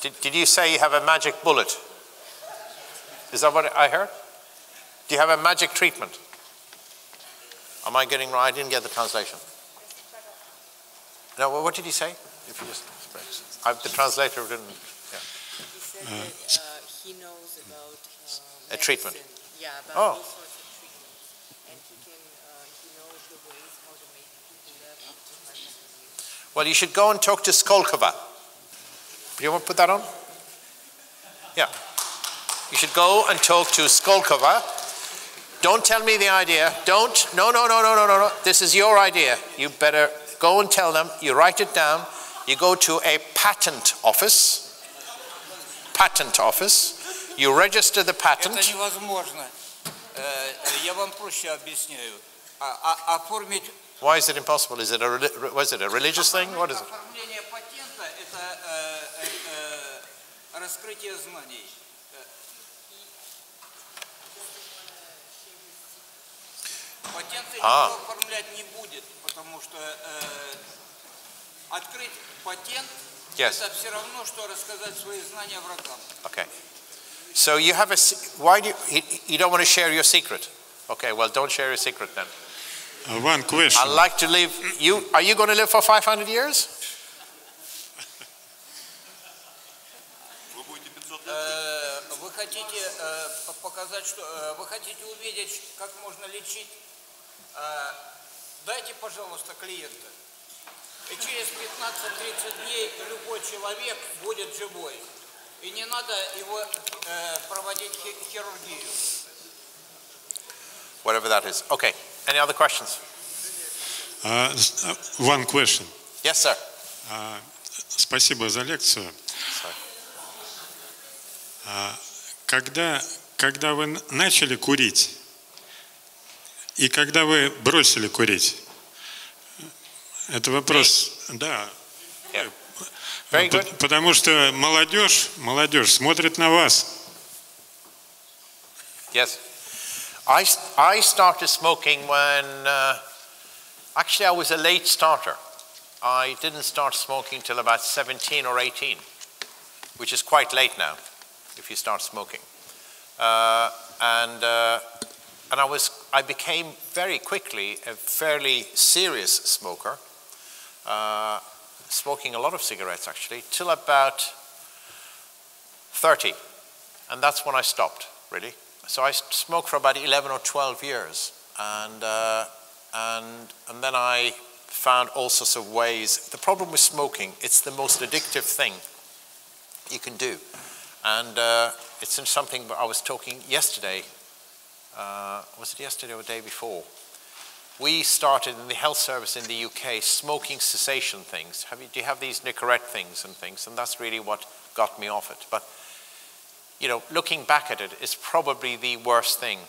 Did you say you have a magic bullet? Is that what I heard? Do you have a magic treatment? Am I getting right? I didn't get the translation. No, what did he say? If you just the translator didn't. Yeah. He said that he knows about medicine, a treatment. Yeah, about all sorts of treatments, and he can he knows the ways how to make people live up to 500 years. Well, you should go and talk to Skolkovo. Do you want to put that on? Yeah. You should go and talk to Skolkovo. Don't tell me the idea. Don't. No. This is your idea. You better go and tell them. You write it down. You go to a patent office. Patent office. You register the patent. Это невозможно. Я вам проще объясняю. Оформить. Why is it impossible? Is it a religious thing? What is it? Раскрытие знаний. Патенты никто оформлять не будет, потому что открыть патент это все равно, что рассказать свои знания врагам. Okay. So you have a why do you don't want to share your secret? Okay, well don't share your secret then. One question. I'd like to live. Are you going to live for 500 years? Вы хотите показать, что вы хотите увидеть, как можно лечить? Дайте, пожалуйста, клиента. И через 15-30 дней любой человек будет живой. И не надо его проводить хирургию. Whatever that is. Okay. Any other questions? One question. Yes, sir. Спасибо за лекцию. Когда вы начали курить и когда вы бросили курить, это вопрос, да, потому что молодежь смотрит на вас. Yes, I started smoking when actually I was a late starter. I didn't start smoking till about 17 or 18, which is quite late now. If you start smoking, and I became very quickly a fairly serious smoker, smoking a lot of cigarettes actually till about 30, and that's when I stopped really. So I smoked for about 11 or 12 years, and then I found all sorts of ways. The problem with smoking, it's the most addictive thing you can do. And it's in something I was talking yesterday, was it yesterday or the day before? We started in the health service in the UK smoking cessation things. Do you have these Nicorette things and things? And that's really what got me off it. But, you know, looking back at it, it's probably the worst thing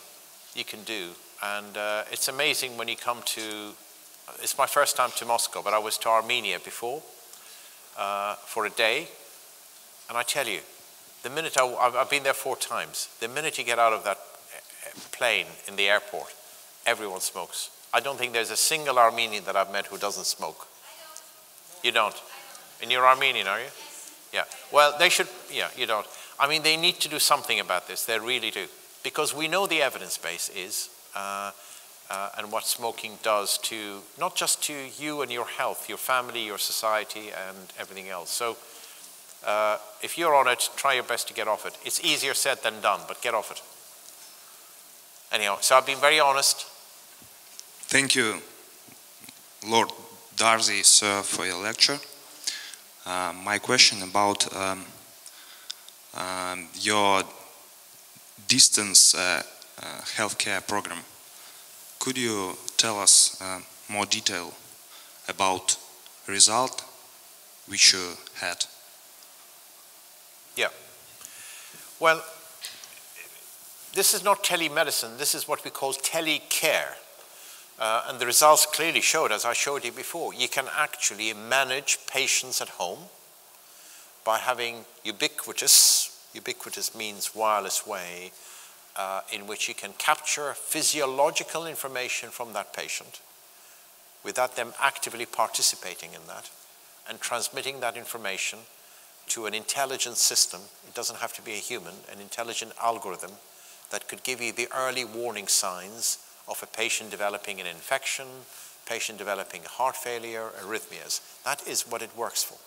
you can do. And it's amazing when you come to, it's my first time to Moscow, but I was to Armenia before for a day. And I tell you, The minute, I've been there 4 times, the minute you get out of that plane in the airport, everyone smokes. I don't think there's a single Armenian that I've met who doesn't smoke. You don't? And you're Armenian, are you? Yeah. Well, they should, yeah, you don't. I mean, they need to do something about this. They really do. Because we know the evidence base is, and what smoking does to, not just to you and your health, your family, your society, and everything else. So, if you're on it, try your best to get off it. It's easier said than done, but get off it. Anyhow, so I've been very honest. Thank you, Lord Darzi, sir, for your lecture. My question about your distance healthcare program. Could you tell us more detail about result which you had? Yeah. Well, this is not telemedicine. This is what we call telecare. And the results clearly showed, as I showed you before, you can actually manage patients at home by having ubiquitous means wireless way, in which you can capture physiological information from that patient without them actively participating in that and transmitting that information to an intelligent system. It doesn't have to be a human, an intelligent algorithm that could give you the early warning signs of a patient developing an infection, patient developing heart failure, arrhythmias. That is what it works for.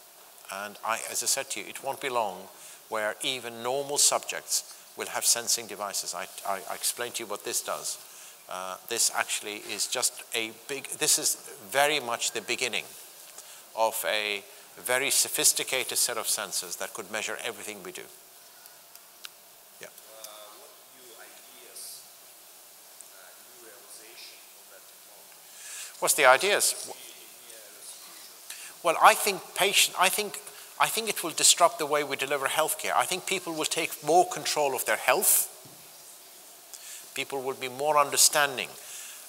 And I, as I said to you, it won't be long where even normal subjects will have sensing devices. I explained to you what this does. This actually is just a big, this is very much the beginning of a very sophisticated set of sensors that could measure everything we do. Yeah. What new ideas, new realization of that technology? What's the ideas? Well, I think it will disrupt the way we deliver healthcare. I think people will take more control of their health. People will be more understanding.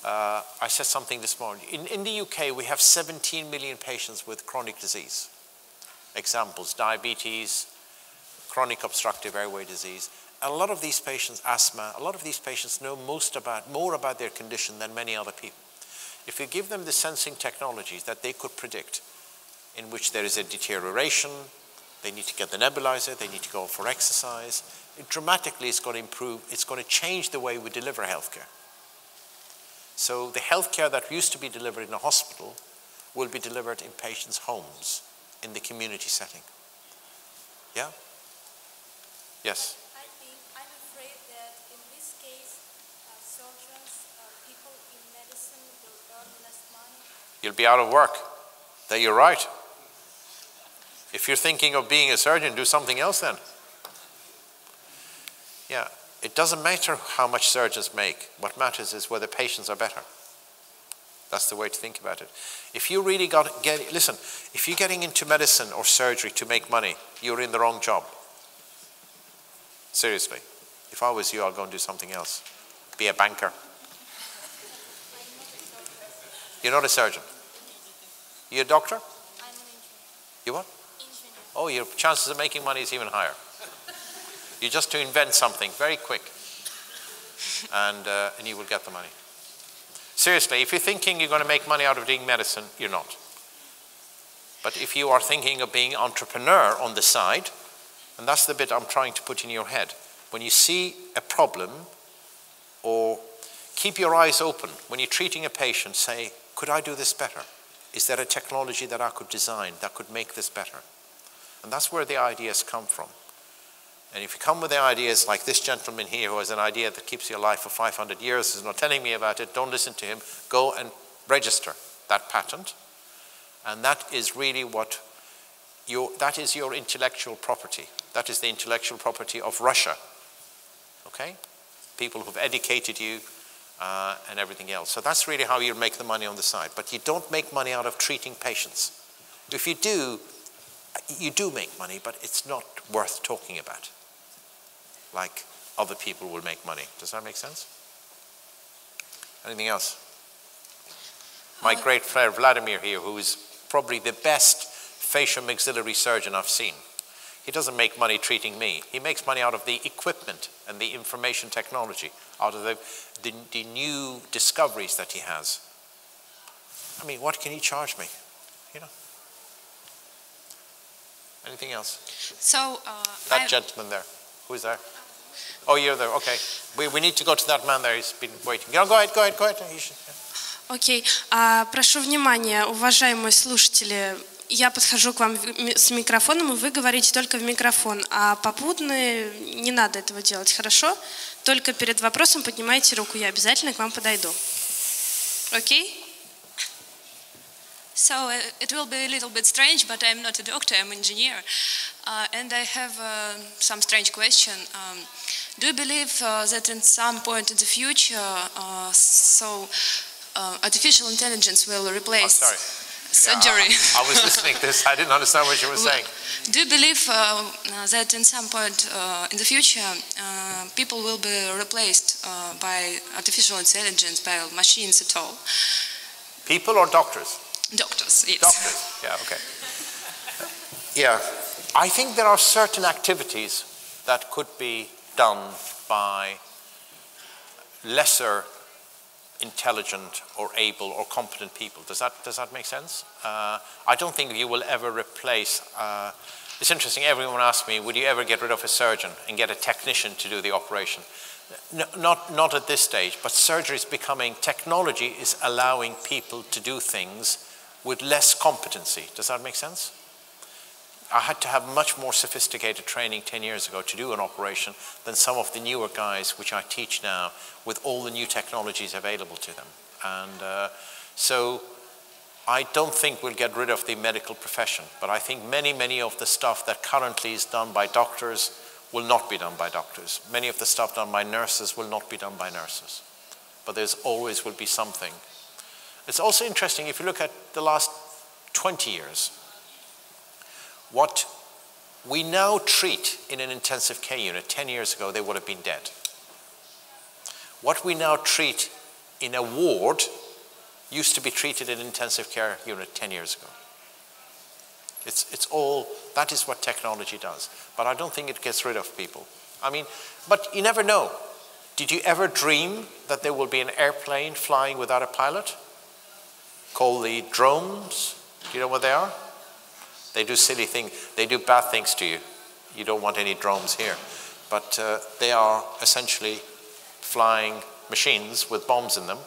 I said something this morning. In the UK, we have 17 million patients with chronic disease. Examples, diabetes, chronic obstructive airway disease. A lot of these patients, asthma, a lot of these patients know more about their condition than many other people. If we give them the sensing technologies that they could predict, in which there is a deterioration, they need to get the nebulizer, they need to go for exercise, it dramatically is going to improve, it's going to change the way we deliver healthcare. So the healthcare that used to be delivered in a hospital will be delivered in patients' homes, in the community setting. Yeah? Yes? I'm afraid that in this case, surgeons, people in medicine will earn less money. You'll be out of work. That you're right. If you're thinking of being a surgeon, do something else then. Yeah, it doesn't matter how much surgeons make. What matters is whether patients are better. That's the way to think about it. If you really listen, if you're getting into medicine or surgery to make money, you're in the wrong job. Seriously. If I was you, I'd go and do something else. Be a banker. You're not a surgeon. You're a doctor? I'm an engineer. You what? Engineer. Oh, your chances of making money is even higher. You're just to invent something very quick, and you will get the money. Seriously, if you're thinking you're going to make money out of doing medicine, you're not. But if you are thinking of being an entrepreneur on the side, and that's the bit I'm trying to put in your head, when you see a problem, or keep your eyes open, when you're treating a patient, say, could I do this better? Is there a technology that I could design that could make this better? And that's where the ideas come from. And if you come with the ideas like this gentleman here who has an idea that keeps you alive for 500 years, is not telling me about it, don't listen to him, go and register that patent. And that is really what, that is your intellectual property. That is the intellectual property of Russia, okay? People who've educated you, and everything else. So that's really how you make the money on the side. But you don't make money out of treating patients. If you do, you do make money, but it's not worth talking about, like other people will make money. Does that make sense? Anything else? My great friend Vladimir here, who is probably the best facial maxillary surgeon I've seen. He doesn't make money treating me. He makes money out of the equipment and the information technology, out of the new discoveries that he has. I mean, what can he charge me? You know? Anything else? So that gentleman there. Who's there? Oh, you're there. Okay. We need to go to that man there. He's been waiting. No, go ahead, go ahead, go ahead. He should, yeah. Okay. Прошу внимания, уважаемые слушатели. Я подхожу к вам с микрофоном, и вы говорите только в микрофон, а попутно не надо этого делать, хорошо? Только перед вопросом поднимайте руку, я обязательно к вам подойду. Окей? So it will be a little bit strange, but I'm not a doctor, I'm an engineer. And I have some strange question. Do you believe that in some point in the future, artificial intelligence will replace... Oh, sorry. Surgery. Yeah, I was listening to this. I didn't understand what you were saying. Do you believe that in some point in the future people will be replaced by artificial intelligence, by machines at all? People or doctors? Doctors, yes. Doctors, yeah, okay. Yeah, I think there are certain activities that could be done by lesser intelligent or able or competent people. Does that make sense? I don't think you will ever replace... it's interesting, everyone asked me, would you ever get rid of a surgeon and get a technician to do the operation? No, not at this stage, but surgery is becoming... Technology is allowing people to do things with less competency. Does that make sense? I had to have much more sophisticated training 10 years ago to do an operation than some of the newer guys which I teach now with all the new technologies available to them. And so I don't think we'll get rid of the medical profession, but I think many of the stuff that currently is done by doctors will not be done by doctors. Many of the stuff done by nurses will not be done by nurses. But there's always will be something. It's also interesting if you look at the last 20 years, what we now treat in an intensive care unit, 10 years ago, they would have been dead. What we now treat in a ward used to be treated in an intensive care unit 10 years ago. It's all, that is what technology does. But I don't think it gets rid of people. I mean, but you never know. Did you ever dream that there will be an airplane flying without a pilot? Called the drones. Do you know what they are? They do silly things. They do bad things to you. You don't want any drones here. But they are essentially flying machines with bombs in them.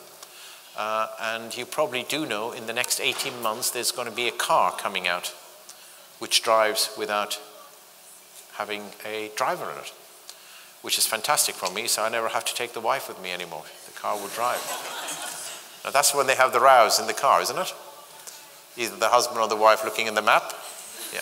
And you probably do know in the next 18 months there's going to be a car coming out which drives without having a driver in it, which is fantastic for me, so I never have to take the wife with me anymore. The car will drive. Now, that's when they have the rows in the car, isn't it? Either the husband or the wife looking in the map. Yeah.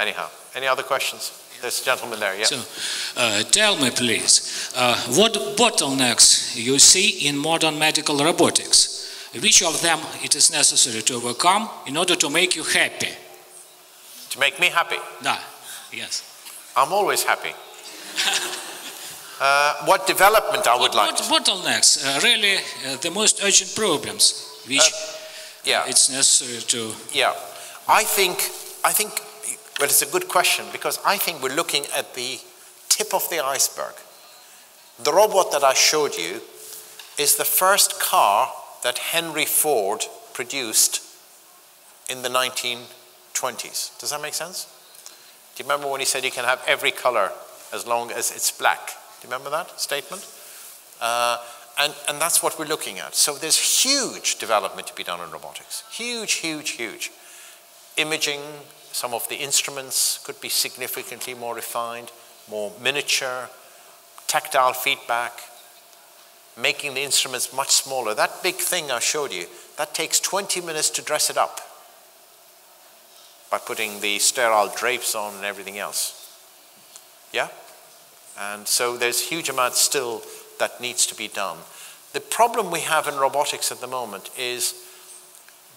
Anyhow, any other questions? There's a gentleman there, yeah. So, tell me, please, what bottlenecks you see in modern medical robotics? Which of them it is necessary to overcome in order to make you happy? To make me happy? No. Yes. I'm always happy. What development I would like to... Bottlenecks are really the most urgent problems, which it's necessary to... Yeah. I think, but it's a good question because I think we're looking at the tip of the iceberg. The robot that I showed you is the first car that Henry Ford produced in the 1920s. Does that make sense? Do you remember when he said you can have every color as long as it's black? Do you remember that statement? And that's what we're looking at. So there's huge development to be done in robotics. Huge. Imaging, some of the instruments could be significantly more refined, more miniature, tactile feedback, making the instruments much smaller. That big thing I showed you, that takes 20 minutes to dress it up by putting the sterile drapes on and everything else. Yeah? And so there's huge amounts still that needs to be done. The problem we have in robotics at the moment is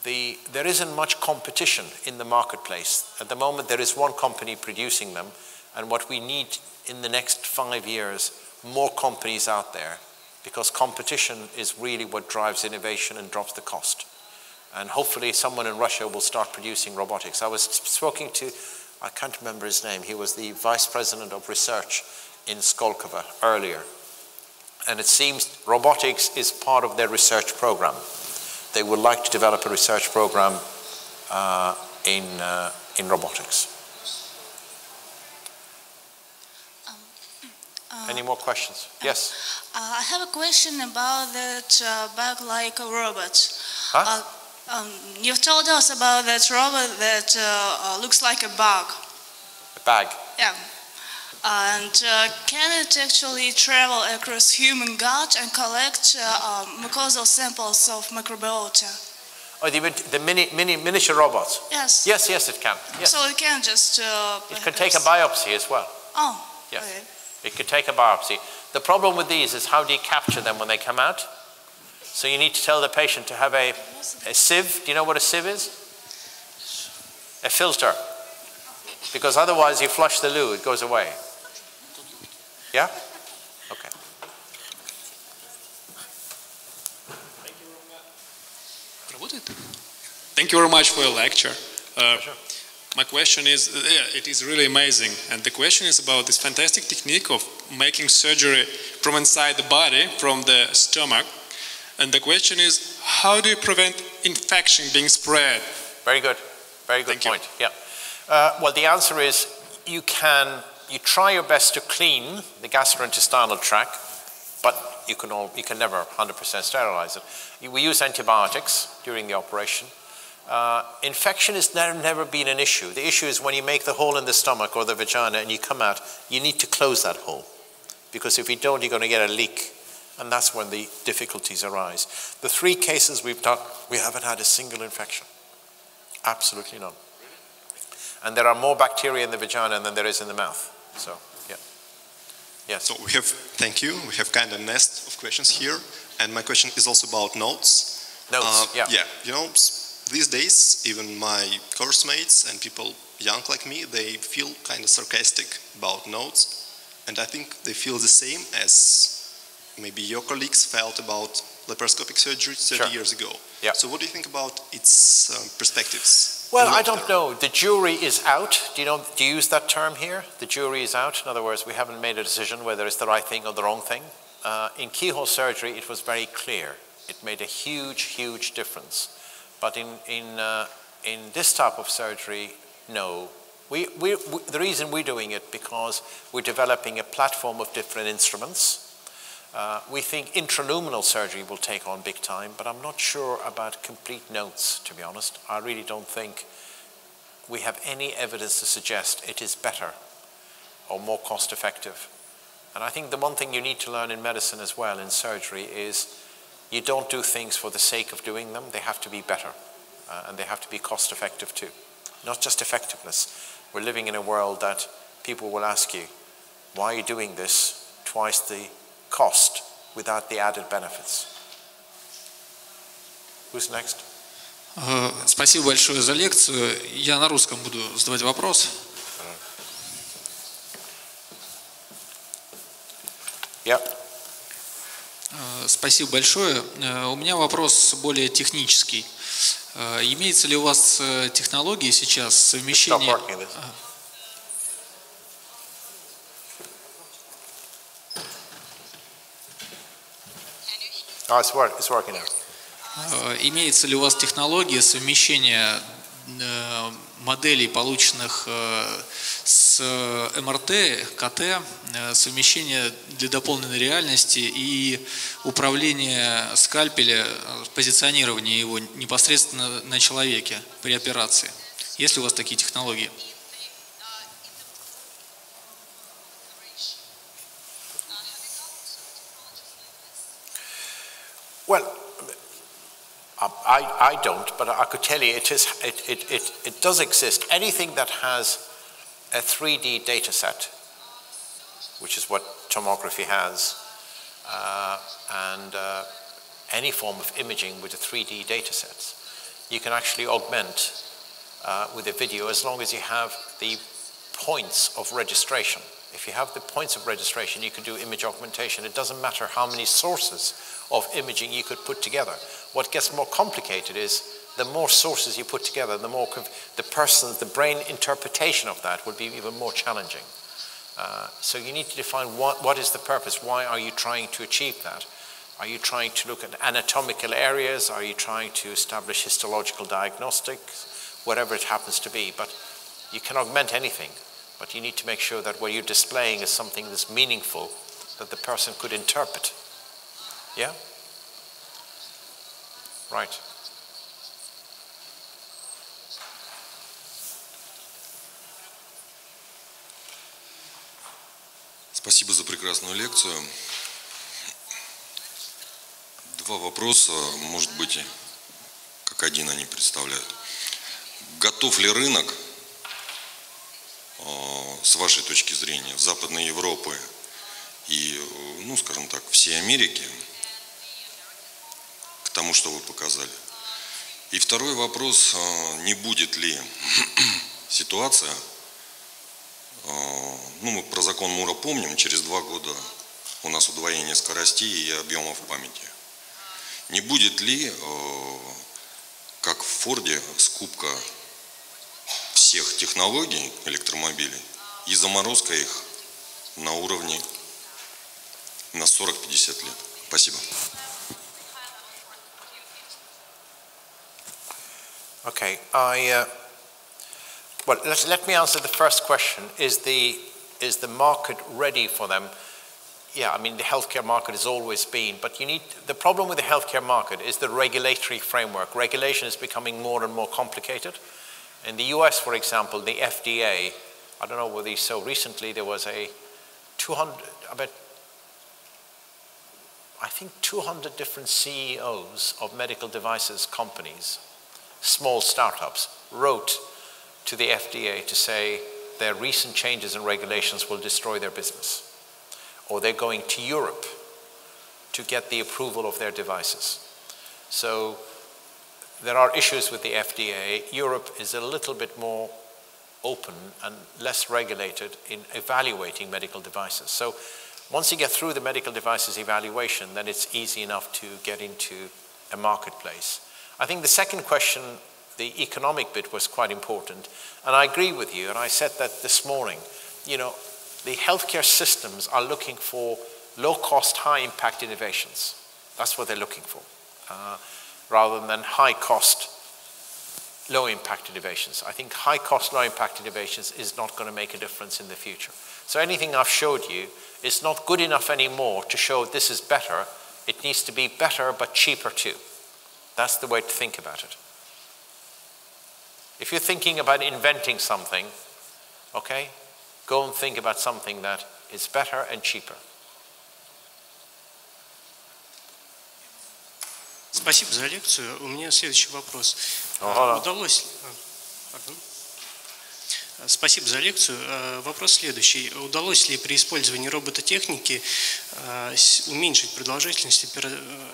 there isn't much competition in the marketplace. At the moment, there is one company producing them, and what we need in the next 5 years, more companies out there, because competition is really what drives innovation and drops the cost. And hopefully someone in Russia will start producing robotics. I was speaking to I can't remember his name. He was the vice president of research in Skolkovo earlier. And it seems robotics is part of their research program. They would like to develop a research program in robotics. Any more questions? Yes? I have a question about that bug-like robot. Huh? You've told us about that robot that looks like a bug. A bug? Yeah. And can it actually travel across human gut and collect mucosal samples of microbiota? Oh, the miniature robots? Yes. Yes, yes, it can. Yes. So it can just... it can take a biopsy as well. Oh, yes. Okay. It could take a biopsy. The problem with these is how do you capture them when they come out? So you need to tell the patient to have a sieve. Do you know what a sieve is? A filter. Because otherwise you flush the loo, it goes away. Yeah? Okay. Thank you very much for your lecture. Sure. My question is, it is really amazing, and the question is about this fantastic technique of making surgery from inside the body, from the stomach, and the question is, how do you prevent infection being spread? Very good, very good point. Yeah. Well, the answer is, you try your best to clean the gastrointestinal tract, but you can never 100% sterilize it. We use antibiotics during the operation. Infection has never been an issue. The issue is when you make the hole in the stomach or the vagina and you come out, you need to close that hole. Because if you don't, you're going to get a leak. And that's when the difficulties arise. The three cases we've done, we haven't had a single infection. Absolutely none. And there are more bacteria in the vagina than there is in the mouth. So, yeah. Yes. So we have, thank you. We have kind of nest of questions here. And my question is also about notes. Notes, yeah. Yeah, you know, these days, even my course mates and people young like me, they feel kind of sarcastic about notes. And I think they feel the same as maybe your colleagues felt about laparoscopic surgery 30 sure. years ago. Yeah. So what do you think about its perspectives? Well, I don't know. The jury is out. Do you use that term here? The jury is out. In other words, we haven't made a decision whether it's the right thing or the wrong thing. In keyhole surgery, it was very clear. It made a huge, huge difference. But in this type of surgery, no. The reason we're doing it because we're developing a platform of different instruments. We think intraluminal surgery will take on big time, but I'm not sure about complete notes, to be honest. I really don't think we have any evidence to suggest it is better or more cost effective. And I think the one thing you need to learn in medicine as well, in surgery, is you don't do things for the sake of doing them. They have to be better, and they have to be cost-effective too. Not just effectiveness. We're living in a world that people will ask you, why are you doing this twice the cost without the added benefits? Who's next? Спасибо большое за лекцию. Я на русском буду задавать вопрос. Yeah. Спасибо большое. У меня вопрос более технический. Имеется ли у вас технологии сейчас совмещения... Имеется ли у вас технология совмещения моделей, полученных с МРТ, КТ, совмещение для дополненной реальности и управление скальпеля, позиционирование его непосредственно на человеке при операции? Есть ли у вас такие технологии? Well, I don't, but I could tell you it does exist. Anything that has a 3D data set, which is what tomography has, and any form of imaging with a 3D data set, you can actually augment with a video as long as you have the points of registration. If you have the points of registration, you can do image augmentation. It doesn't matter how many sources of imaging you could put together. What gets more complicated is the more sources you put together, the more the brain interpretation of that would be even more challenging. So you need to define what is the purpose. Why are you trying to achieve that? Are you trying to look at anatomical areas? Are you trying to establish histological diagnostics? Whatever it happens to be. But you can augment anything. But you need to make sure that what you're displaying is something that's meaningful, that the person could interpret. Yeah? Right. Спасибо за прекрасную лекцию. Два вопроса, может быть, как один они представляют. Готов ли рынок, с вашей точки зрения, в Западной Европе и, ну, скажем так, всей Америки к тому, что вы показали? И второй вопрос, не будет ли ситуация... Ну, мы про закон Мура помним, через 2 года у нас удвоение скоростей и объемов памяти. Не будет ли, как в Форде, скупка всех технологий электромобилей и заморозка их на уровне на 40-50 лет? Спасибо. Okay, well, let me answer the first question. Is the market ready for them? Yeah, I mean, the healthcare market has always been, but you need, the problem with the healthcare market is the regulatory framework. Regulation is becoming more and more complicated. In the US, for example, the FDA, I don't know whether you saw recently, there was a 200 different CEOs of medical devices companies, small startups, wrote to the FDA to say their recent changes in regulations will destroy their business, or they're going to Europe to get the approval of their devices. So there are issues with the FDA. Europe is a little bit more open and less regulated in evaluating medical devices. So once you get through the medical devices evaluation, then it's easy enough to get into a marketplace. I think the second question, the economic bit, was quite important. And I agree with you, and I said that this morning. You know, the healthcare systems are looking for low-cost, high-impact innovations. That's what they're looking for, rather than high-cost, low-impact innovations. I think high-cost, low-impact innovations is not going to make a difference in the future. So anything I've showed you is not good enough anymore to show this is better. It needs to be better, but cheaper too. That's the way to think about it. If you're thinking about inventing something, okay, go and think about something that is better and cheaper. Спасибо за лекцию. У меня следующий вопрос. Удалось? Спасибо за лекцию. Вопрос следующий. Удалось ли при использовании робототехники уменьшить продолжительность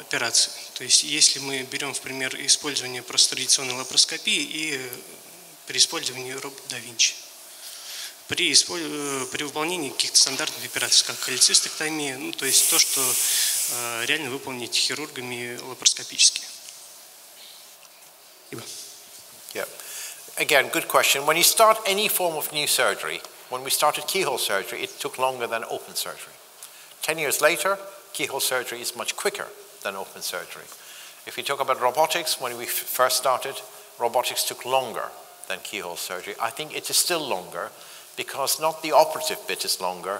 операции? То есть, если мы берем в пример использование просто традиционной лапароскопии и при использовании робота да Винчи, при выполнении каких-то стандартных операций, как холецистектомия, ну, то есть то, что реально выполнить хирургами лапароскопически. Yeah. Again, good question. When you start any form of new surgery, when we started keyhole surgery, it took longer than open surgery. 10 years later, keyhole surgery is much quicker than open surgery. If you talk about robotics, when we first started, robotics took longer than keyhole surgery. I think it is still longer because not the operative bit is longer,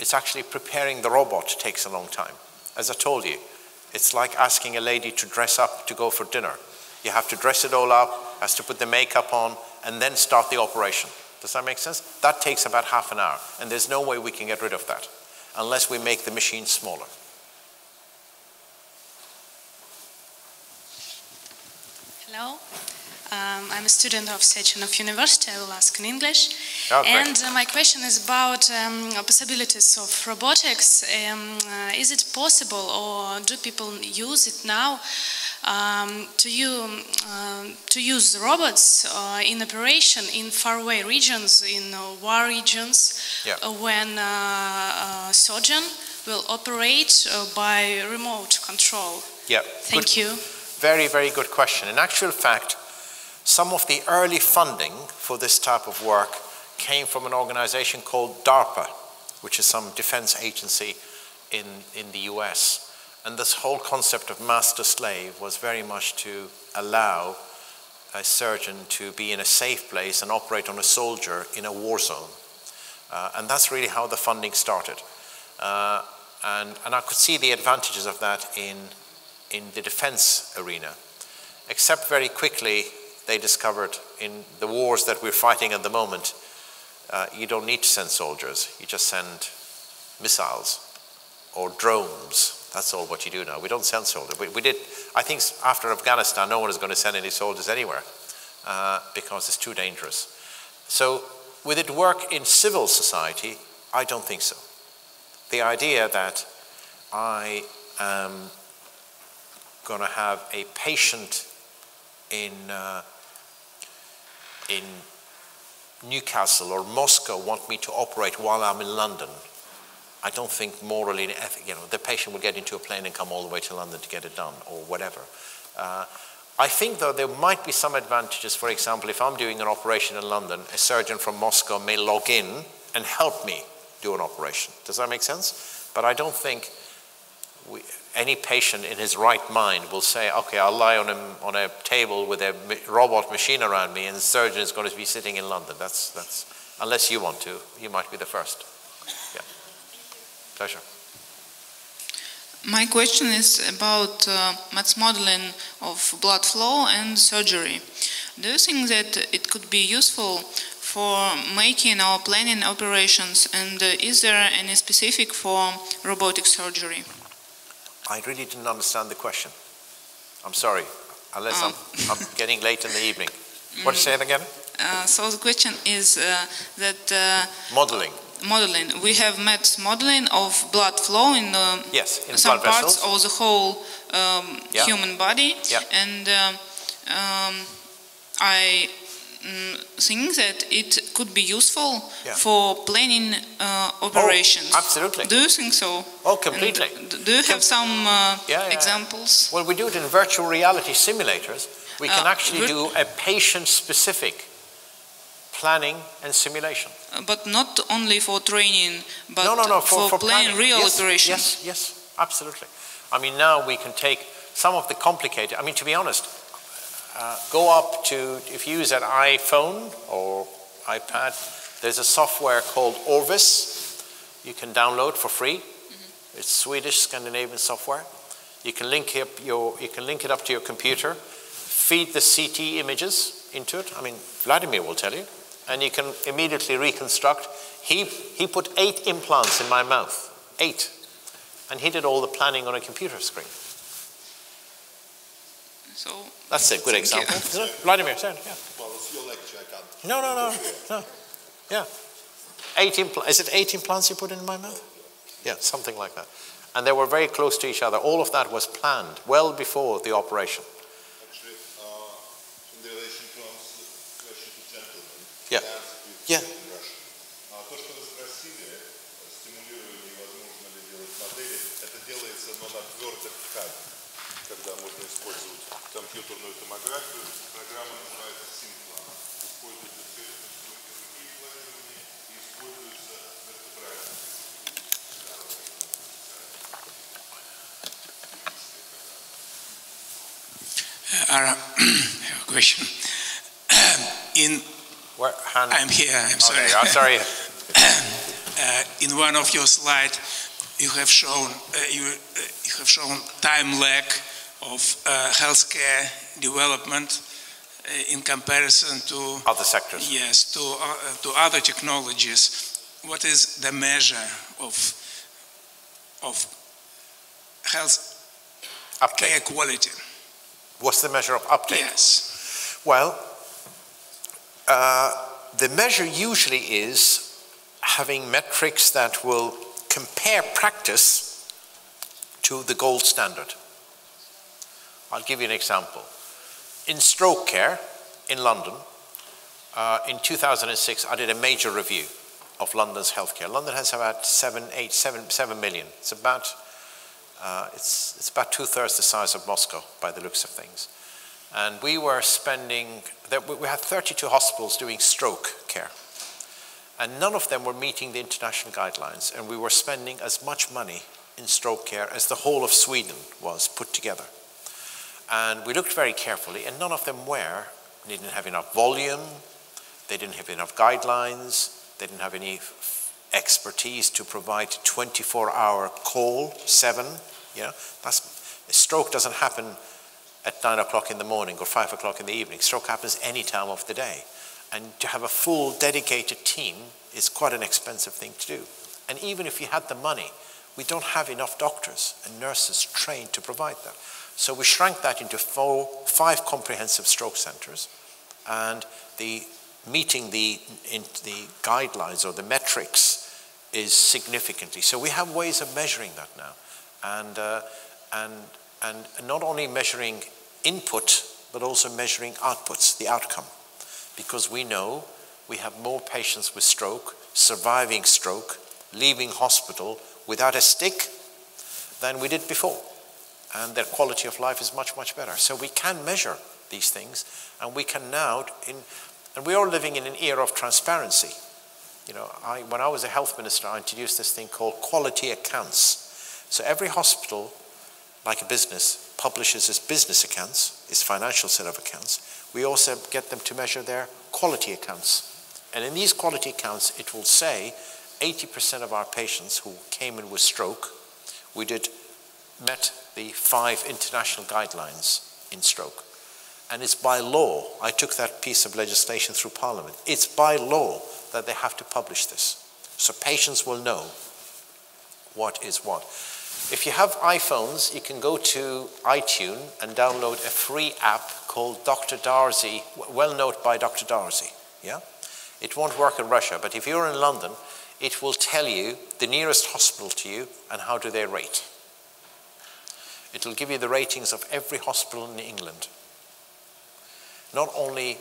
it's actually preparing the robot takes a long time. As I told you, it's like asking a lady to dress up to go for dinner. You have to dress it all up, has to put the makeup on, and then start the operation. Does that make sense? That takes about half an hour, and there's no way we can get rid of that unless we make the machine smaller. Hello. I'm a student of Sechenov University. I will ask in English. Oh, and my question is about possibilities of robotics. Is it possible, or do people use it now, to use robots in operation in faraway regions, in war regions, yeah, when a surgeon will operate by remote control? Yeah. Thank you. Very, very good question. In actual fact, Some of the early funding for this type of work came from an organization called DARPA, which is some defense agency in the US. And this whole concept of master-slave was very much to allow a surgeon to be in a safe place and operate on a soldier in a war zone. And that's really how the funding started. And I could see the advantages of that in the defense arena, except very quickly they discovered in the wars that we're fighting at the moment, you don't need to send soldiers, you just send missiles or drones. That's all what you do now. We don't send soldiers. We did, I think after Afghanistan, no one is going to send any soldiers anywhere because it's too dangerous. So will it work in civil society? I don't think so. The idea that I am going to have a patient in Newcastle or Moscow want me to operate while I'm in London, I don't think morally and ethically, you know, the patient will get into a plane and come all the way to London to get it done or whatever. I think though there might be some advantages. For example, if I'm doing an operation in London, a surgeon from Moscow may log in and help me do an operation. Does that make sense? But I don't think any patient in his right mind will say, okay, I'll lie on a table with a robot machine around me and the surgeon is going to be sitting in London. That's unless you want to, you might be the first. Yeah. Pleasure. My question is about math modeling of blood flow and surgery. Do you think that it could be useful for making our planning operations, and is there any specific for robotic surgery? I really didn't understand the question. I'm sorry, unless I'm getting late in the evening. What, say it again? So the question is that... modeling. Modeling. We have met modeling of blood flow in some blood parts vessels. Of the whole human body, and I think that it could be useful for planning operations. Oh, absolutely. Do you think so? Oh, completely. And do you have some examples? Well, we do it in virtual reality simulators. We can actually do a patient-specific planning and simulation. But not only for training, but for planning real operations. Yes, yes, absolutely. I mean, now we can take some of the complicated, I mean, to be honest, go up to, if you use an iPhone or iPad, there's a software called Orvis you can download for free. It's Swedish, Scandinavian software. You can link up you can link it up to your computer, feed the CT images into it. I mean, Vladimir will tell you. And you can immediately reconstruct. He put 8 implants in my mouth, 8. And he did all the planning on a computer screen. So that's a good example. Isn't it? Vladimir, sorry, yeah. Well, it's your lecture, I can't. No. Yeah. 8 implants. Is it 8 implants you put in my mouth? Yeah, something like that. And they were very close to each other. All of that was planned well before the operation. Actually, in the relation to question to gentlemen, yeah. Компьютерную томографию, программа называется Синплан. Используется языки планирования и используется вертебральность. I have a question. I'm here, I'm sorry. Okay, I'm sorry. In one of your slides, you have shown, time lag of healthcare development in comparison to other sectors. Yes, to other technologies. What is the measure of health care quality? What's the measure of uptake? Yes. Well, the measure usually is having metrics that will compare practice to the gold standard. I'll give you an example. In stroke care in London, in 2006, I did a major review of London's healthcare. London has about 7 million. It's about 2/3 the size of Moscow by the looks of things. And we were spending, we had 32 hospitals doing stroke care. And none of them were meeting the international guidelines. And we were spending as much money in stroke care as the whole of Sweden was put together. And we looked very carefully, and none of them were. They didn't have enough volume. They didn't have enough guidelines. They didn't have any expertise to provide 24-hour call, seven. You know, a stroke doesn't happen at 9 o'clock in the morning or 5 o'clock in the evening. Stroke happens any time of the day. And to have a full dedicated team is quite an expensive thing to do. And even if you had the money, we don't have enough doctors and nurses trained to provide that. So we shrank that into five comprehensive stroke centers, and meeting the guidelines or the metrics is significantly. So we have ways of measuring that now. And not only measuring input, but also measuring outputs, the outcome. Because we know we have more patients with stroke, surviving stroke, leaving hospital without a stick than we did before. And their quality of life is much, much better. So we can measure these things, and we can now, and we are living in an era of transparency. You know, when I was a health minister, I introduced this thing called quality accounts. So every hospital, like a business, publishes its business accounts, its financial set of accounts. We also get them to measure their quality accounts. And in these quality accounts, it will say 80% of our patients who came in with stroke, we met the 5 international guidelines in stroke. And it's by law, I took that piece of legislation through Parliament, it's by law that they have to publish this. So patients will know what is what. If you have iPhones, you can go to iTunes and download a free app called Dr. Darcy, well known by Dr. Darcy. Yeah? It won't work in Russia, but if you're in London, it will tell you the nearest hospital to you and how do they rate. It'll give you the ratings of every hospital in England. Not only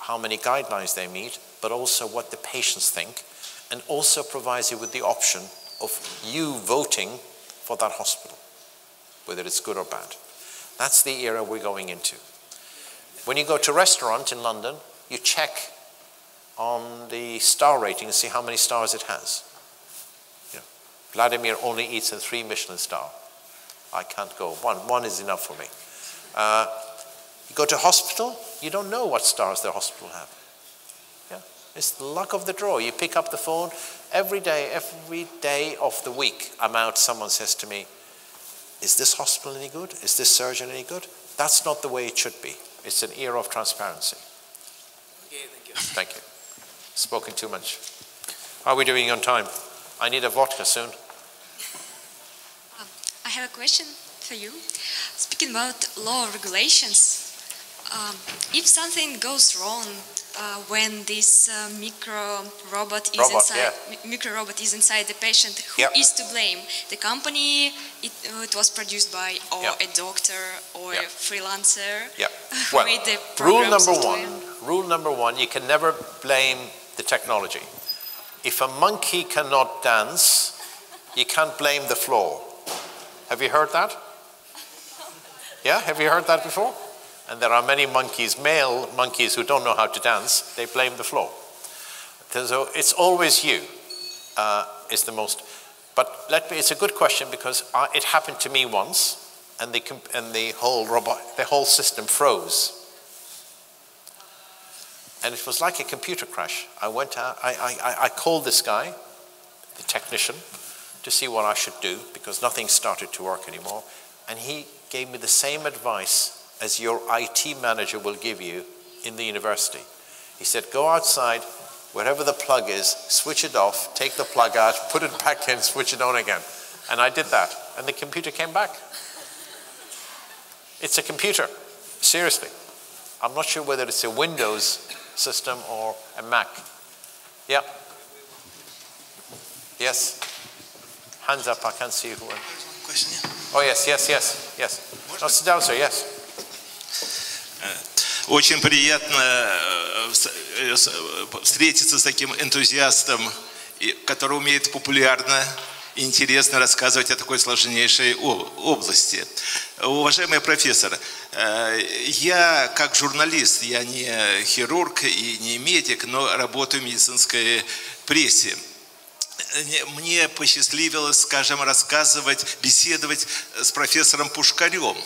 how many guidelines they meet, but also what the patients think, and also provides you with the option of you voting for that hospital, whether it's good or bad. That's the era we're going into. When you go to a restaurant in London, you check on the star rating and see how many stars it has. You know, Vladimir only eats in 3 Michelin star. I can't go. One is enough for me. You go to hospital, you don't know what stars the hospital have. Yeah? It's the luck of the draw. You pick up the phone every day of the week. I'm out, someone says to me, is this hospital any good? Is this surgeon any good? That's not the way it should be. It's an era of transparency. Okay, thank you. Thank you. Spoken too much. How are we doing on time? I need a vodka soon. I have a question for you. Speaking about law regulations, if something goes wrong when this micro robot is inside the patient, who is to blame? The company it was produced by, or a doctor, or a freelancer? Yeah. Well, made the rule number one: you can never blame the technology. If a monkey cannot dance, you can't blame the floor. Have you heard that? Yeah, have you heard that before? And there are many monkeys, male monkeys, who don't know how to dance. They blame the floor. So it's always you is the most. But it's a good question, because it happened to me once, and the whole system froze. And it was like a computer crash. I went out, I called this guy, the technician, to see what I should do, because nothing started to work anymore. And he gave me the same advice as your IT manager will give you in the university. He said, go outside, wherever the plug is, switch it off, take the plug out, put it back in, switch it on again. And I did that, and the computer came back. It's a computer, seriously. I'm not sure whether it's a Windows system or a Mac. Yeah. Yes. Hands up, I can't see who. Question, yeah? Oh, yes. No, sit down, sir, yes. Очень приятно встретиться с таким энтузиастом, который умеет популярно интересно рассказывать о такой сложнейшей области. Уважаемый профессор, я как журналист, я не хирург и не медик, но работаю в медицинской прессе. Мне посчастливилось, скажем, рассказывать, беседовать с профессором Пушкарем,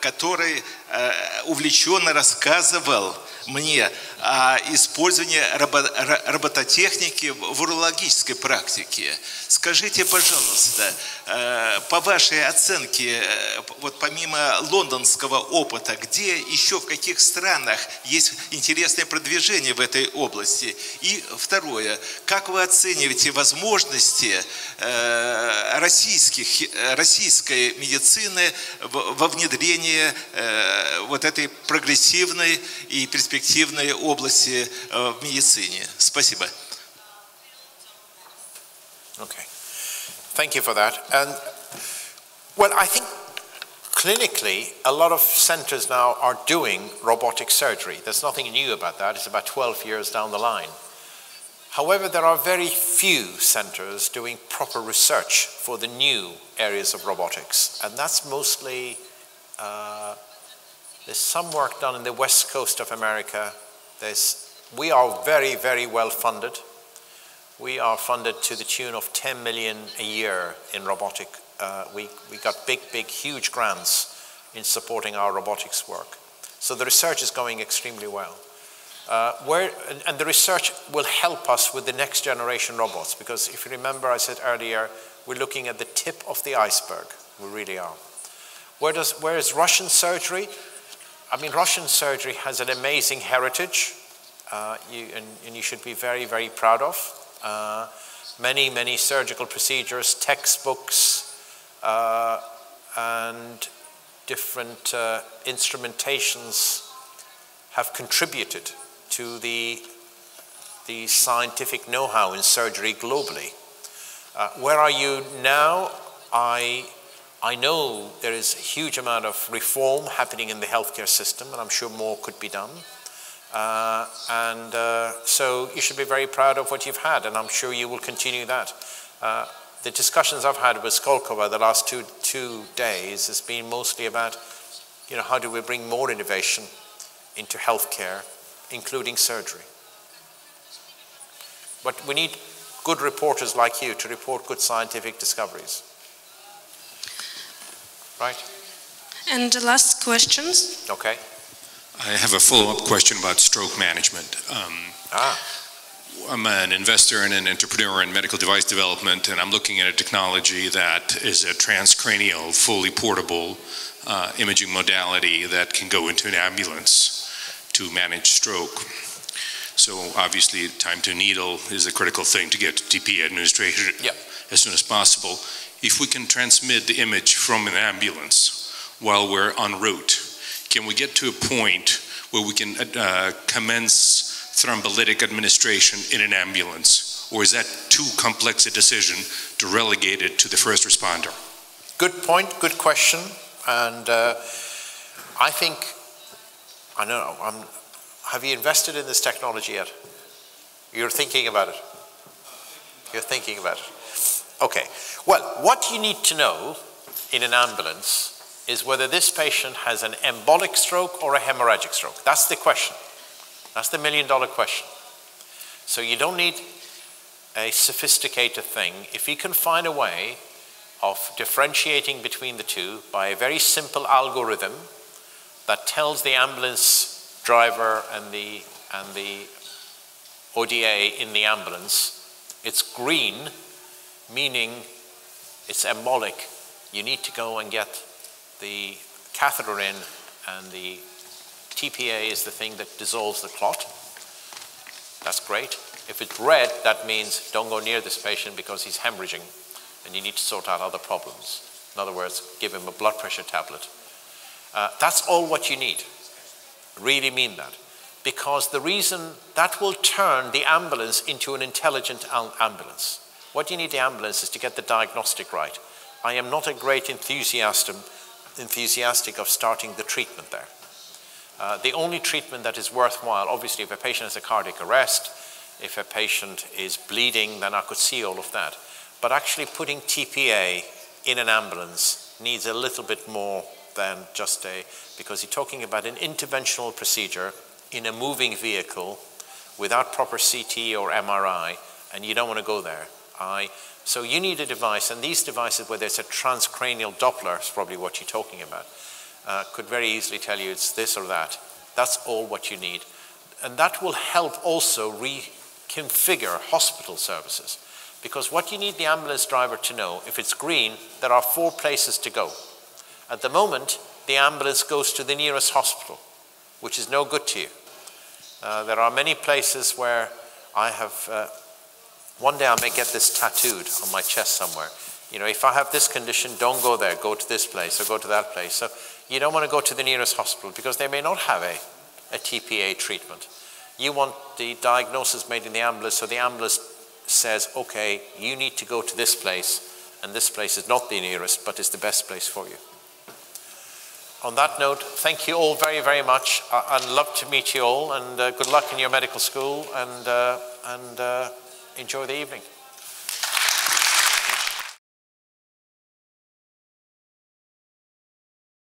который увлеченно рассказывал мне о использовании робототехники в урологической практике. Скажите, пожалуйста, по вашей оценке, вот помимо лондонского опыта, где еще, в каких странах есть интересное продвижение в этой области? И второе, как вы оцениваете возможности российской медицины во внедрении вот этой прогрессивной и перспективной области в медицине? Спасибо. Okay, thank you for that. And well, I think clinically, a lot of centers now are doing robotic surgery. There's nothing new about that. It's about 12 years down the line. However, there are very few centers doing proper research for the new areas of robotics, and that's mostly there's some work done in the west coast of America. We are very, very well funded. We are funded to the tune of 10 million a year in robotic. We got big, big, huge grants in supporting our robotics work. So the research is going extremely well. And the research will help us with the next generation robots, because if you remember, I said earlier, we're looking at the tip of the iceberg. We really are. Where is Russian surgery? I mean, Russian surgery has an amazing heritage, and you should be very, very proud of. Many, many surgical procedures, textbooks, and different instrumentations have contributed to the scientific know-how in surgery globally. Where are you now? I know there is a huge amount of reform happening in the healthcare system, and I'm sure more could be done. So you should be very proud of what you've had, and I'm sure you will continue that. The discussions I've had with Skolkovo the last two days has been mostly about, you know, how do we bring more innovation into healthcare, including surgery. But we need good reporters like you to report good scientific discoveries. Right. And the last questions. Okay. I have a follow-up question about stroke management. I'm an investor and an entrepreneur in medical device development, and I'm looking at a technology that is a transcranial, fully portable imaging modality that can go into an ambulance to manage stroke. So obviously, time to needle is a critical thing to get to TPA administration as soon as possible. If we can transmit the image from an ambulance while we're en route, can we get to a point where we can commence thrombolytic administration in an ambulance? Or is that too complex a decision to relegate it to the first responder? Good point, good question. And I think, I don't know, have you invested in this technology yet? You're thinking about it. You're thinking about it. Okay. Well, what you need to know in an ambulance is whether this patient has an embolic stroke or a hemorrhagic stroke. That's the question. That's the million-dollar question. So you don't need a sophisticated thing. If you can find a way of differentiating between the two by a very simple algorithm that tells the ambulance driver and the ODA in the ambulance, it's green, meaning it's embolic. You need to go and get the catheter in, and the TPA is the thing that dissolves the clot. That's great. If it's red, that means don't go near this patient because he's hemorrhaging and you need to sort out other problems. In other words, give him a blood pressure tablet. That's all what you need. Really mean that. Because the reason that will turn the ambulance into an intelligent ambulance. What you need the ambulance is to get the diagnostic right. I am not a great enthusiastic of starting the treatment there. The only treatment that is worthwhile, obviously, if a patient has a cardiac arrest, if a patient is bleeding, then I could see all of that. But actually putting TPA in an ambulance needs a little bit more than just a, because you're talking about an interventional procedure in a moving vehicle without proper CT or MRI, and you don't want to go there. So you need a device, and these devices, whether it's a transcranial Doppler, is probably what you're talking about, could very easily tell you it's this or that. That's all what you need. And that will help also reconfigure hospital services, because what you need the ambulance driver to know, if it's green, there are 4 places to go. At the moment, the ambulance goes to the nearest hospital, which is no good to you. There are many places where I have, one day I may get this tattooed on my chest somewhere. You know, if I have this condition, don't go there, go to this place or go to that place. So you don't want to go to the nearest hospital because they may not have a TPA treatment. You want the diagnosis made in the ambulance, so the ambulance says, okay, you need to go to this place, and this place is not the nearest, but is the best place for you. On that note, thank you all very, very much. I'd love to meet you all, and good luck in your medical school, and enjoy the evening.